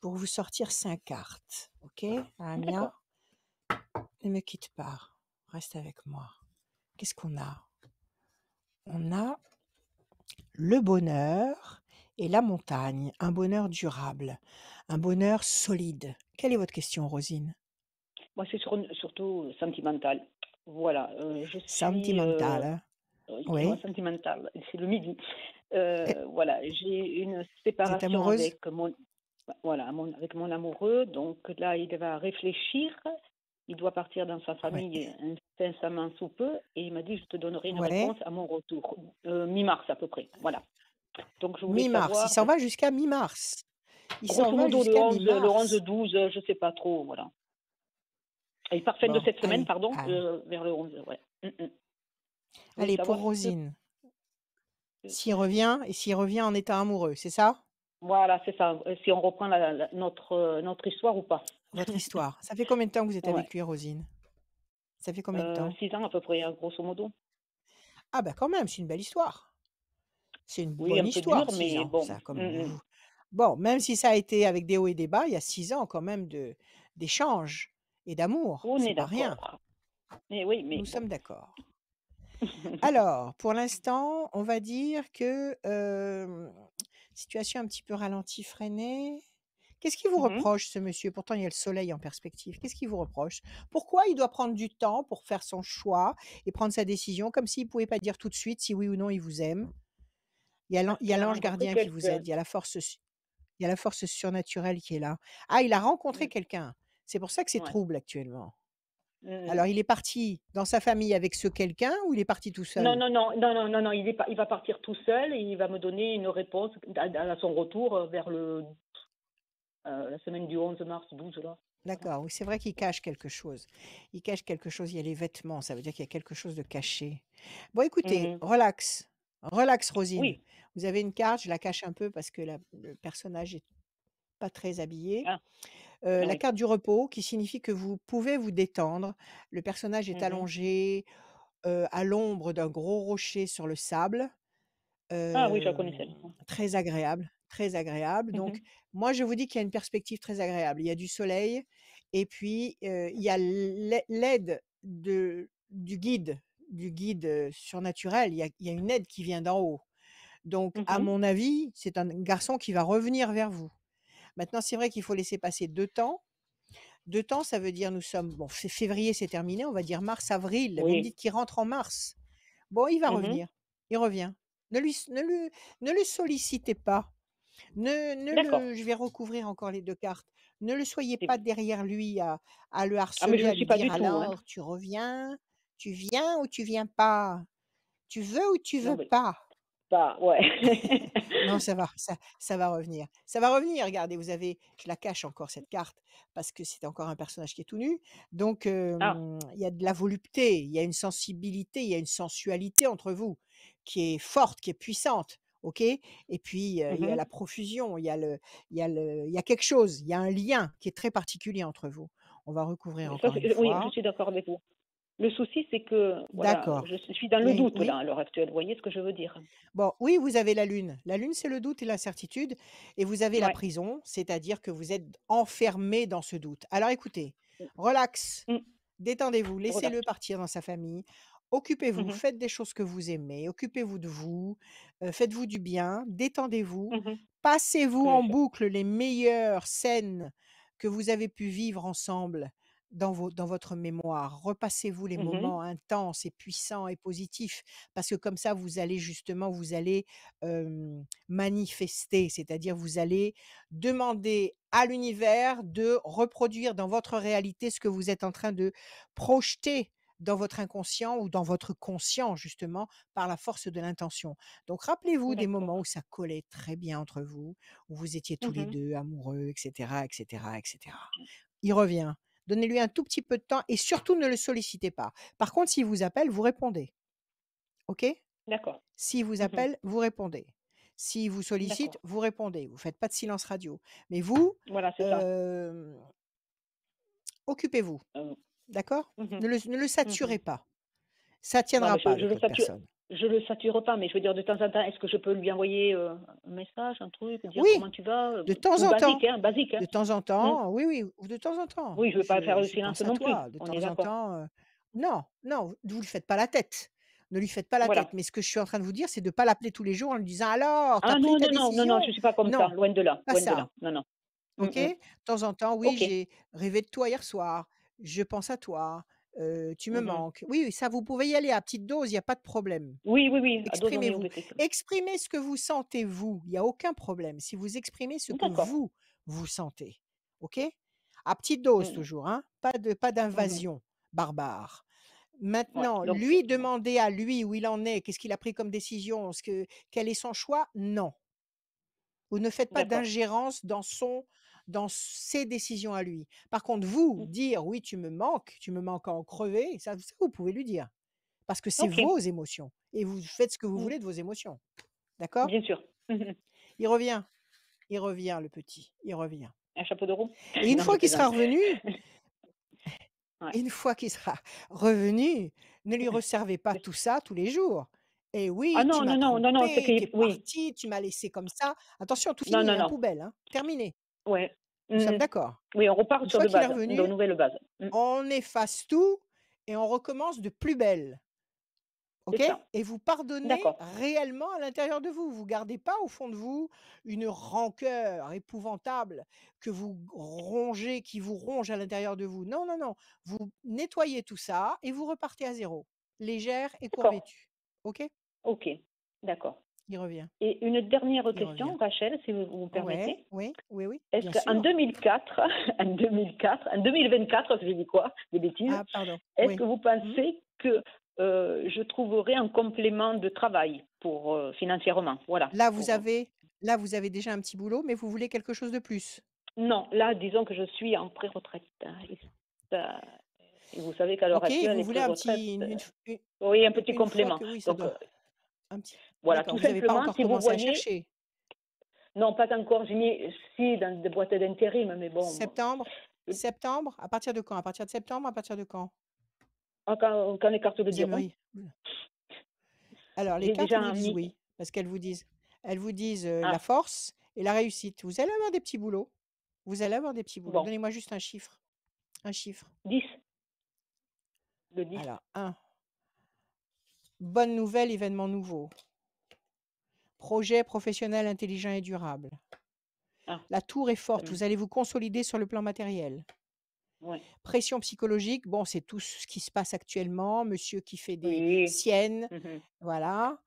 pour vous sortir cinq cartes. Ok, Ahamia, ne me quitte pas. Reste avec moi. Qu'est-ce qu'on a? On a le bonheur et la montagne. Un bonheur durable, un bonheur solide. Quelle est votre question, Rosine? Moi, c'est sur, surtout sentimental. Voilà. Euh, je suis, sentimental. Euh, oui. Sentimental. C'est le midi. Euh, Et... Voilà. J'ai une séparation avec mon, voilà, mon, avec mon amoureux. Donc là, il va réfléchir. Il doit partir dans sa famille ouais. incessamment sous peu. Et il m'a dit, je te donnerai une ouais. réponse à mon retour. Euh, mi-mars à peu près. Voilà. Donc je voulais mi-mars. Savoir... Il s'en va jusqu'à mi-mars. Il s'en va jusqu'à mi-mars. Le onze, douze, je ne sais pas trop. Voilà. Et par fin bon, de cette semaine, allez, pardon, allez. Euh, vers le onze. Ouais. Mm -mm. Allez, pour Rosine, que... s'il revient, et s'il revient en état amoureux, c'est ça? Voilà, c'est ça. Si on reprend la, la, notre, notre histoire ou pas. Votre histoire. Ça fait combien de temps que vous êtes ouais. avec lui, Rosine? Ça fait combien de temps? Six ans à peu près, grosso modo. Ah ben quand même, c'est une belle histoire. C'est une oui, bonne un histoire, dur, mais ans, bon. Ça, comme mm -mm. Bon, même si ça a été avec des hauts et des bas, il y a six ans quand même d'échanges. Et d'amour, c'est pas rien. Mais oui, mais... Nous sommes d'accord. Alors, pour l'instant, on va dire que euh, situation un petit peu ralentie, freinée. Qu'est-ce qui vous mm-hmm. reproche, ce monsieur? Pourtant, il y a le soleil en perspective. Qu'est-ce qui vous reproche? Pourquoi il doit prendre du temps pour faire son choix et prendre sa décision, comme s'il ne pouvait pas dire tout de suite si oui ou non il vous aime? Il y a l'ange gardien qui vous aide, il y a la force, il y a la force surnaturelle qui est là. Ah, il a rencontré mm. quelqu'un. C'est pour ça que c'est ouais. trouble actuellement. Euh... Alors, il est parti dans sa famille avec ce quelqu'un ou il est parti tout seul? Non, non, non, non, non, non, non il, est pas, il va partir tout seul et il va me donner une réponse à, à son retour vers le, euh, la semaine du onze mars, douze. D'accord, oui, c'est vrai qu'il cache quelque chose. Il cache quelque chose, il y a les vêtements, ça veut dire qu'il y a quelque chose de caché. Bon, écoutez, mmh. relax, relax Rosine. Oui. Vous avez une carte, je la cache un peu parce que la, le personnage n'est pas très habillé. Ah. Euh, oui. La carte du repos qui signifie que vous pouvez vous détendre. Le personnage est mmh. allongé euh, à l'ombre d'un gros rocher sur le sable. Euh, ah oui, je la connaissais. Très agréable, très agréable. Mmh. Donc, moi, je vous dis qu'il y a une perspective très agréable. Il y a du soleil et puis euh, il y a l'aide du guide, du guide surnaturel. Il y a, il y a une aide qui vient d'en haut. Donc, mmh. à mon avis, c'est un garçon qui va revenir vers vous. Maintenant, c'est vrai qu'il faut laisser passer deux temps. Deux temps, ça veut dire nous sommes... Bon, février, c'est terminé. On va dire mars, avril. Oui. Vous me dites qu'il rentre en mars. Bon, il va mm-hmm. revenir. Il revient. Ne, lui, ne, lui, ne le sollicitez pas. Ne, ne le, je vais recouvrir encore les deux cartes. Ne le soyez pas derrière lui à, à le harceler, ah, je à lui pas dire alors, tout, hein. tu reviens, tu viens ou tu viens pas? Tu veux ou tu veux non, mais... pas? Bah, ouais. Non, ça va, ça, ça va revenir. Ça va revenir, regardez, vous avez, je la cache encore cette carte, parce que c'est encore un personnage qui est tout nu. Donc, euh, ah. il y a de la volupté, il y a une sensibilité, il y a une sensualité entre vous, qui est forte, qui est puissante, ok? Et puis, euh, mm-hmm. il y a la profusion, il y a, le, il, y a le, il y a quelque chose, il y a un lien qui est très particulier entre vous. On va recouvrir ça, encore une oui, fois. Oui, je suis d'accord avec vous. Le souci, c'est que voilà, je suis dans le oui, doute oui. là, à l'heure actuelle. Vous voyez ce que je veux dire? Bon, oui, vous avez la lune. La lune, c'est le doute et l'incertitude. Et vous avez ouais. la prison, c'est-à-dire que vous êtes enfermé dans ce doute. Alors, écoutez, relax, mmh. détendez-vous, laissez-le partir dans sa famille. Occupez-vous, mmh. faites des choses que vous aimez, occupez-vous de vous, euh, faites-vous du bien, détendez-vous, mmh. passez-vous mmh. en boucle les meilleures scènes que vous avez pu vivre ensemble dans, vos, dans votre mémoire. Repassez-vous les mm-hmm. moments intenses et puissants et positifs, parce que comme ça, vous allez justement, vous allez euh, manifester, c'est-à-dire vous allez demander à l'univers de reproduire dans votre réalité ce que vous êtes en train de projeter dans votre inconscient ou dans votre conscient, justement, par la force de l'intention. Donc, rappelez-vous des moments où ça collait très bien entre vous, où vous étiez tous mm-hmm. les deux amoureux, et cetera, et cetera, et cetera. Il revient. Donnez-lui un tout petit peu de temps et surtout ne le sollicitez pas. Par contre, s'il vous appelle, vous répondez. OK ? D'accord. S'il vous appelle, mm-hmm. vous répondez. S'il vous sollicite, d'accord. vous répondez. Vous ne faites pas de silence radio. Mais vous, voilà, c'est euh, ça. Occupez-vous. Euh... D'accord ? Mm-hmm. ne, le, ne le saturez mm-hmm. pas. Ça ne tiendra non, je, pas. Je ne sature, le sature pas, mais je veux dire, de temps en temps, est-ce que je peux lui envoyer euh, un message, un truc, dire oui. comment tu vas ? De temps en basique, temps. Hein, basique, hein. De temps en temps, oui, oui, oui, de temps en temps. Oui, je ne veux pas je, faire le silence non plus. De On temps en temps, euh, non, non, vous ne lui faites pas la tête. Ne lui faites pas la voilà. tête. Mais ce que je suis en train de vous dire, c'est de ne pas l'appeler tous les jours en lui disant « Alors, t'as ah, pris non, ta non, décision ?» Non, non, je ne suis pas comme non, ça, loin de là. Loin de là. Non, non. OK ? De temps en temps, oui, j'ai rêvé de toi hier soir. Je pense à toi, euh, tu me mm-hmm. manques. Oui, ça, vous pouvez y aller à petite dose, il n'y a pas de problème. Oui, oui, oui. Exprimez-vous. Exprimez ce que vous sentez, vous. Il n'y a aucun problème. Si vous exprimez ce D'accord. que vous, vous sentez. OK ? À petite dose, mm-hmm. toujours. Hein ? Pas de, pas d'invasion mm-hmm. barbare. Maintenant, ouais, donc, lui demander à lui où il en est, qu'est-ce qu'il a pris comme décision, ce que, quel est son choix ? Non. Vous ne faites pas D'accord. d'ingérence dans son... dans ses décisions à lui. Par contre, vous, dire « oui, tu me manques, tu me manques à en crever », ça, ça, vous pouvez lui dire. Parce que c'est okay. vos émotions. Et vous faites ce que vous voulez de vos émotions. D'accord ? Bien sûr. Il revient. Il revient, le petit. Il revient. Un chapeau de roue. Et une non, fois qu'il sera revenu, ouais. une fois qu'il sera revenu, ne lui resservez pas tout ça tous les jours. Et oui, ah non, tu m'as non, trompé, non, non, c'est t'es oui. parti, tu m'as laissé comme ça. Attention, tout finit dans la poubelle. Hein. Terminé. Ouais. Nous mmh. sommes d'accord. Oui, on repart une sur de base, revenu, de nouvelles bases. Mmh. On efface tout et on recommence de plus belle. OK ? Et vous pardonnez d'accord. réellement à l'intérieur de vous. Vous ne gardez pas au fond de vous une rancœur épouvantable que vous rongez, qui vous ronge à l'intérieur de vous. Non, non, non. Vous nettoyez tout ça et vous repartez à zéro. Légère et courvêtue. OK ? OK, d'accord. Il revient. Et une dernière question, Rachel, si vous, vous me permettez. Ouais, oui, oui, oui. Est-ce qu'en deux mille quatre, en deux mille quatre, en deux mille vingt-quatre, je dis quoi, des bêtises. Ah, pardon. Est-ce oui. que vous pensez que euh, je trouverai un complément de travail pour euh, financièrement, voilà. Là, vous pour... avez, là, vous avez déjà un petit boulot, mais vous voulez quelque chose de plus. Non, là, disons que je suis en pré-retraite. Ça... Et vous savez qu'à l'heure okay, actuelle, vous voulez un petit, une, une, oui, un petit une complément. Oui, donc. Doit... Un petit... Voilà, d'accord, tout vous simplement, pas encore si vous voyez... à chercher. Non, pas encore, j'ai mis si dans des boîtes d'intérim, mais bon. Septembre, euh... septembre, à partir de quand ? À partir de septembre, à partir de quand ? ah, quand, quand les cartes le diront. Oui. Alors, les j'ai cartes vous disent oui, parce qu'elles vous disent, elles vous disent euh, ah. la force et la réussite. Vous allez avoir des petits boulots. Vous allez avoir des petits boulots. Bon. Donnez-moi juste un chiffre. Un chiffre. dix. Le dix. Alors, un. Bonne nouvelle, événement nouveau. Projet professionnel intelligent et durable. Ah. La tour est forte. Oui. Vous allez vous consolider sur le plan matériel. Oui. Pression psychologique. Bon, c'est tout ce qui se passe actuellement. Monsieur qui fait des oui. siennes. Mm-hmm. Voilà.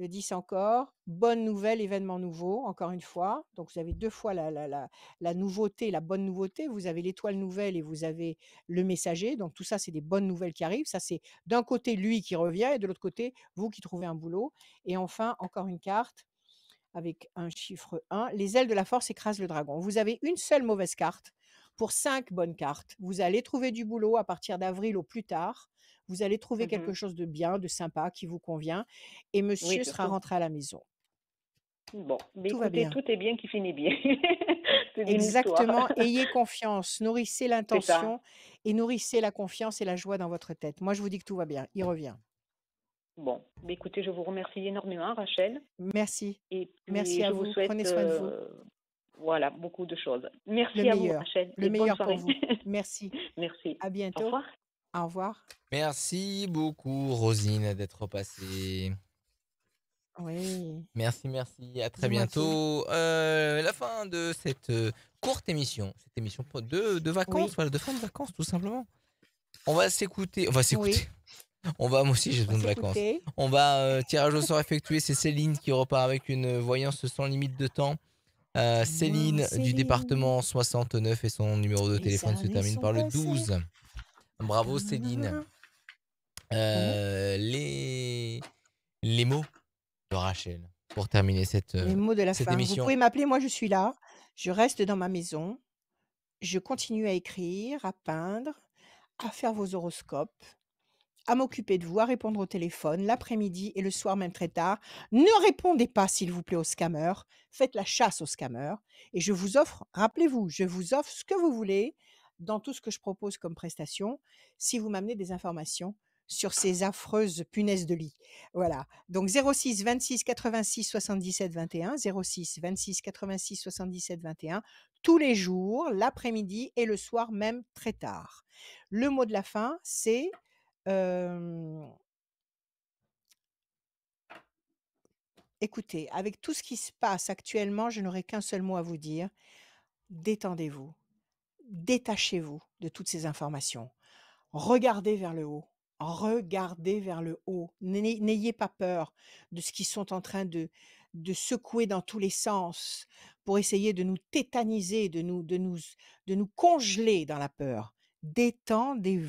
Le dix encore. Bonne nouvelle, événement nouveau. Encore une fois. Donc, vous avez deux fois la, la, la, la nouveauté, la bonne nouveauté. Vous avez l'étoile nouvelle et vous avez le messager. Donc, tout ça, c'est des bonnes nouvelles qui arrivent. Ça, c'est d'un côté, lui qui revient et de l'autre côté, vous qui trouvez un boulot. Et enfin, encore une carte avec un chiffre un. Les ailes de la force écrasent le dragon. Vous avez une seule mauvaise carte pour cinq bonnes cartes. Vous allez trouver du boulot à partir d'avril au plus tard. Vous allez trouver mm-hmm. quelque chose de bien, de sympa, qui vous convient. Et monsieur oui, sera rentré à la maison. Bon, mais tout, écoutez, va bien. Tout est bien qui finit bien. Exactement. Ayez confiance, nourrissez l'intention et nourrissez la confiance et la joie dans votre tête. Moi, je vous dis que tout va bien. Il revient. Bon, mais écoutez, je vous remercie énormément, Rachel. Merci. Et merci à vous. vous souhaite, Prenez soin de vous. Euh, voilà, beaucoup de choses. Merci Le à meilleur. vous, Rachel. Le et meilleur pour vous. Merci. Merci. À bientôt. Au revoir. Au revoir. Merci beaucoup, Rosine, d'être passée. Oui. Merci, merci. À très Dis-moi bientôt. Euh, la fin fin de cette euh, courte émission, cette émission de, de vacances, oui. voilà, de fin de vacances tout simplement. On va s'écouter, on va s'écouter. Oui. On va, moi aussi j'ai besoin de vacances. On va euh, tirage au sort effectué, c'est Céline qui repart avec une voyance sans limite de temps. Euh, Céline, bon, Céline du département soixante-neuf et son numéro de téléphone se termine par le douze. Bravo Céline. Euh, les... les mots de Rachel pour terminer cette, les mots de la cette fin. émission. Vous pouvez m'appeler, moi je suis là, je reste dans ma maison, je continue à écrire, à peindre, à faire vos horoscopes, à m'occuper de vous, à répondre au téléphone l'après-midi et le soir même très tard. Ne répondez pas s'il vous plaît aux scammers, faites la chasse aux scammers et je vous offre, rappelez-vous, je vous offre ce que vous voulez dans tout ce que je propose comme prestation si vous m'amenez des informations sur ces affreuses punaises de lit. Voilà. Donc zéro six vingt-six quatre-vingt-six soixante-dix-sept vingt et un, zéro six vingt-six quatre-vingt-six soixante-dix-sept vingt et un, tous les jours, l'après-midi et le soir même très tard. Le mot de la fin, c'est euh... écoutez, avec tout ce qui se passe actuellement, je n'aurai qu'un seul mot à vous dire. Détendez-vous. Détachez-vous de toutes ces informations. Regardez vers le haut. Regardez vers le haut, n'ayez pas peur de ce qu'ils sont en train de, de secouer dans tous les sens pour essayer de nous tétaniser, de nous, de nous, de nous congeler dans la peur. Détendez-vous.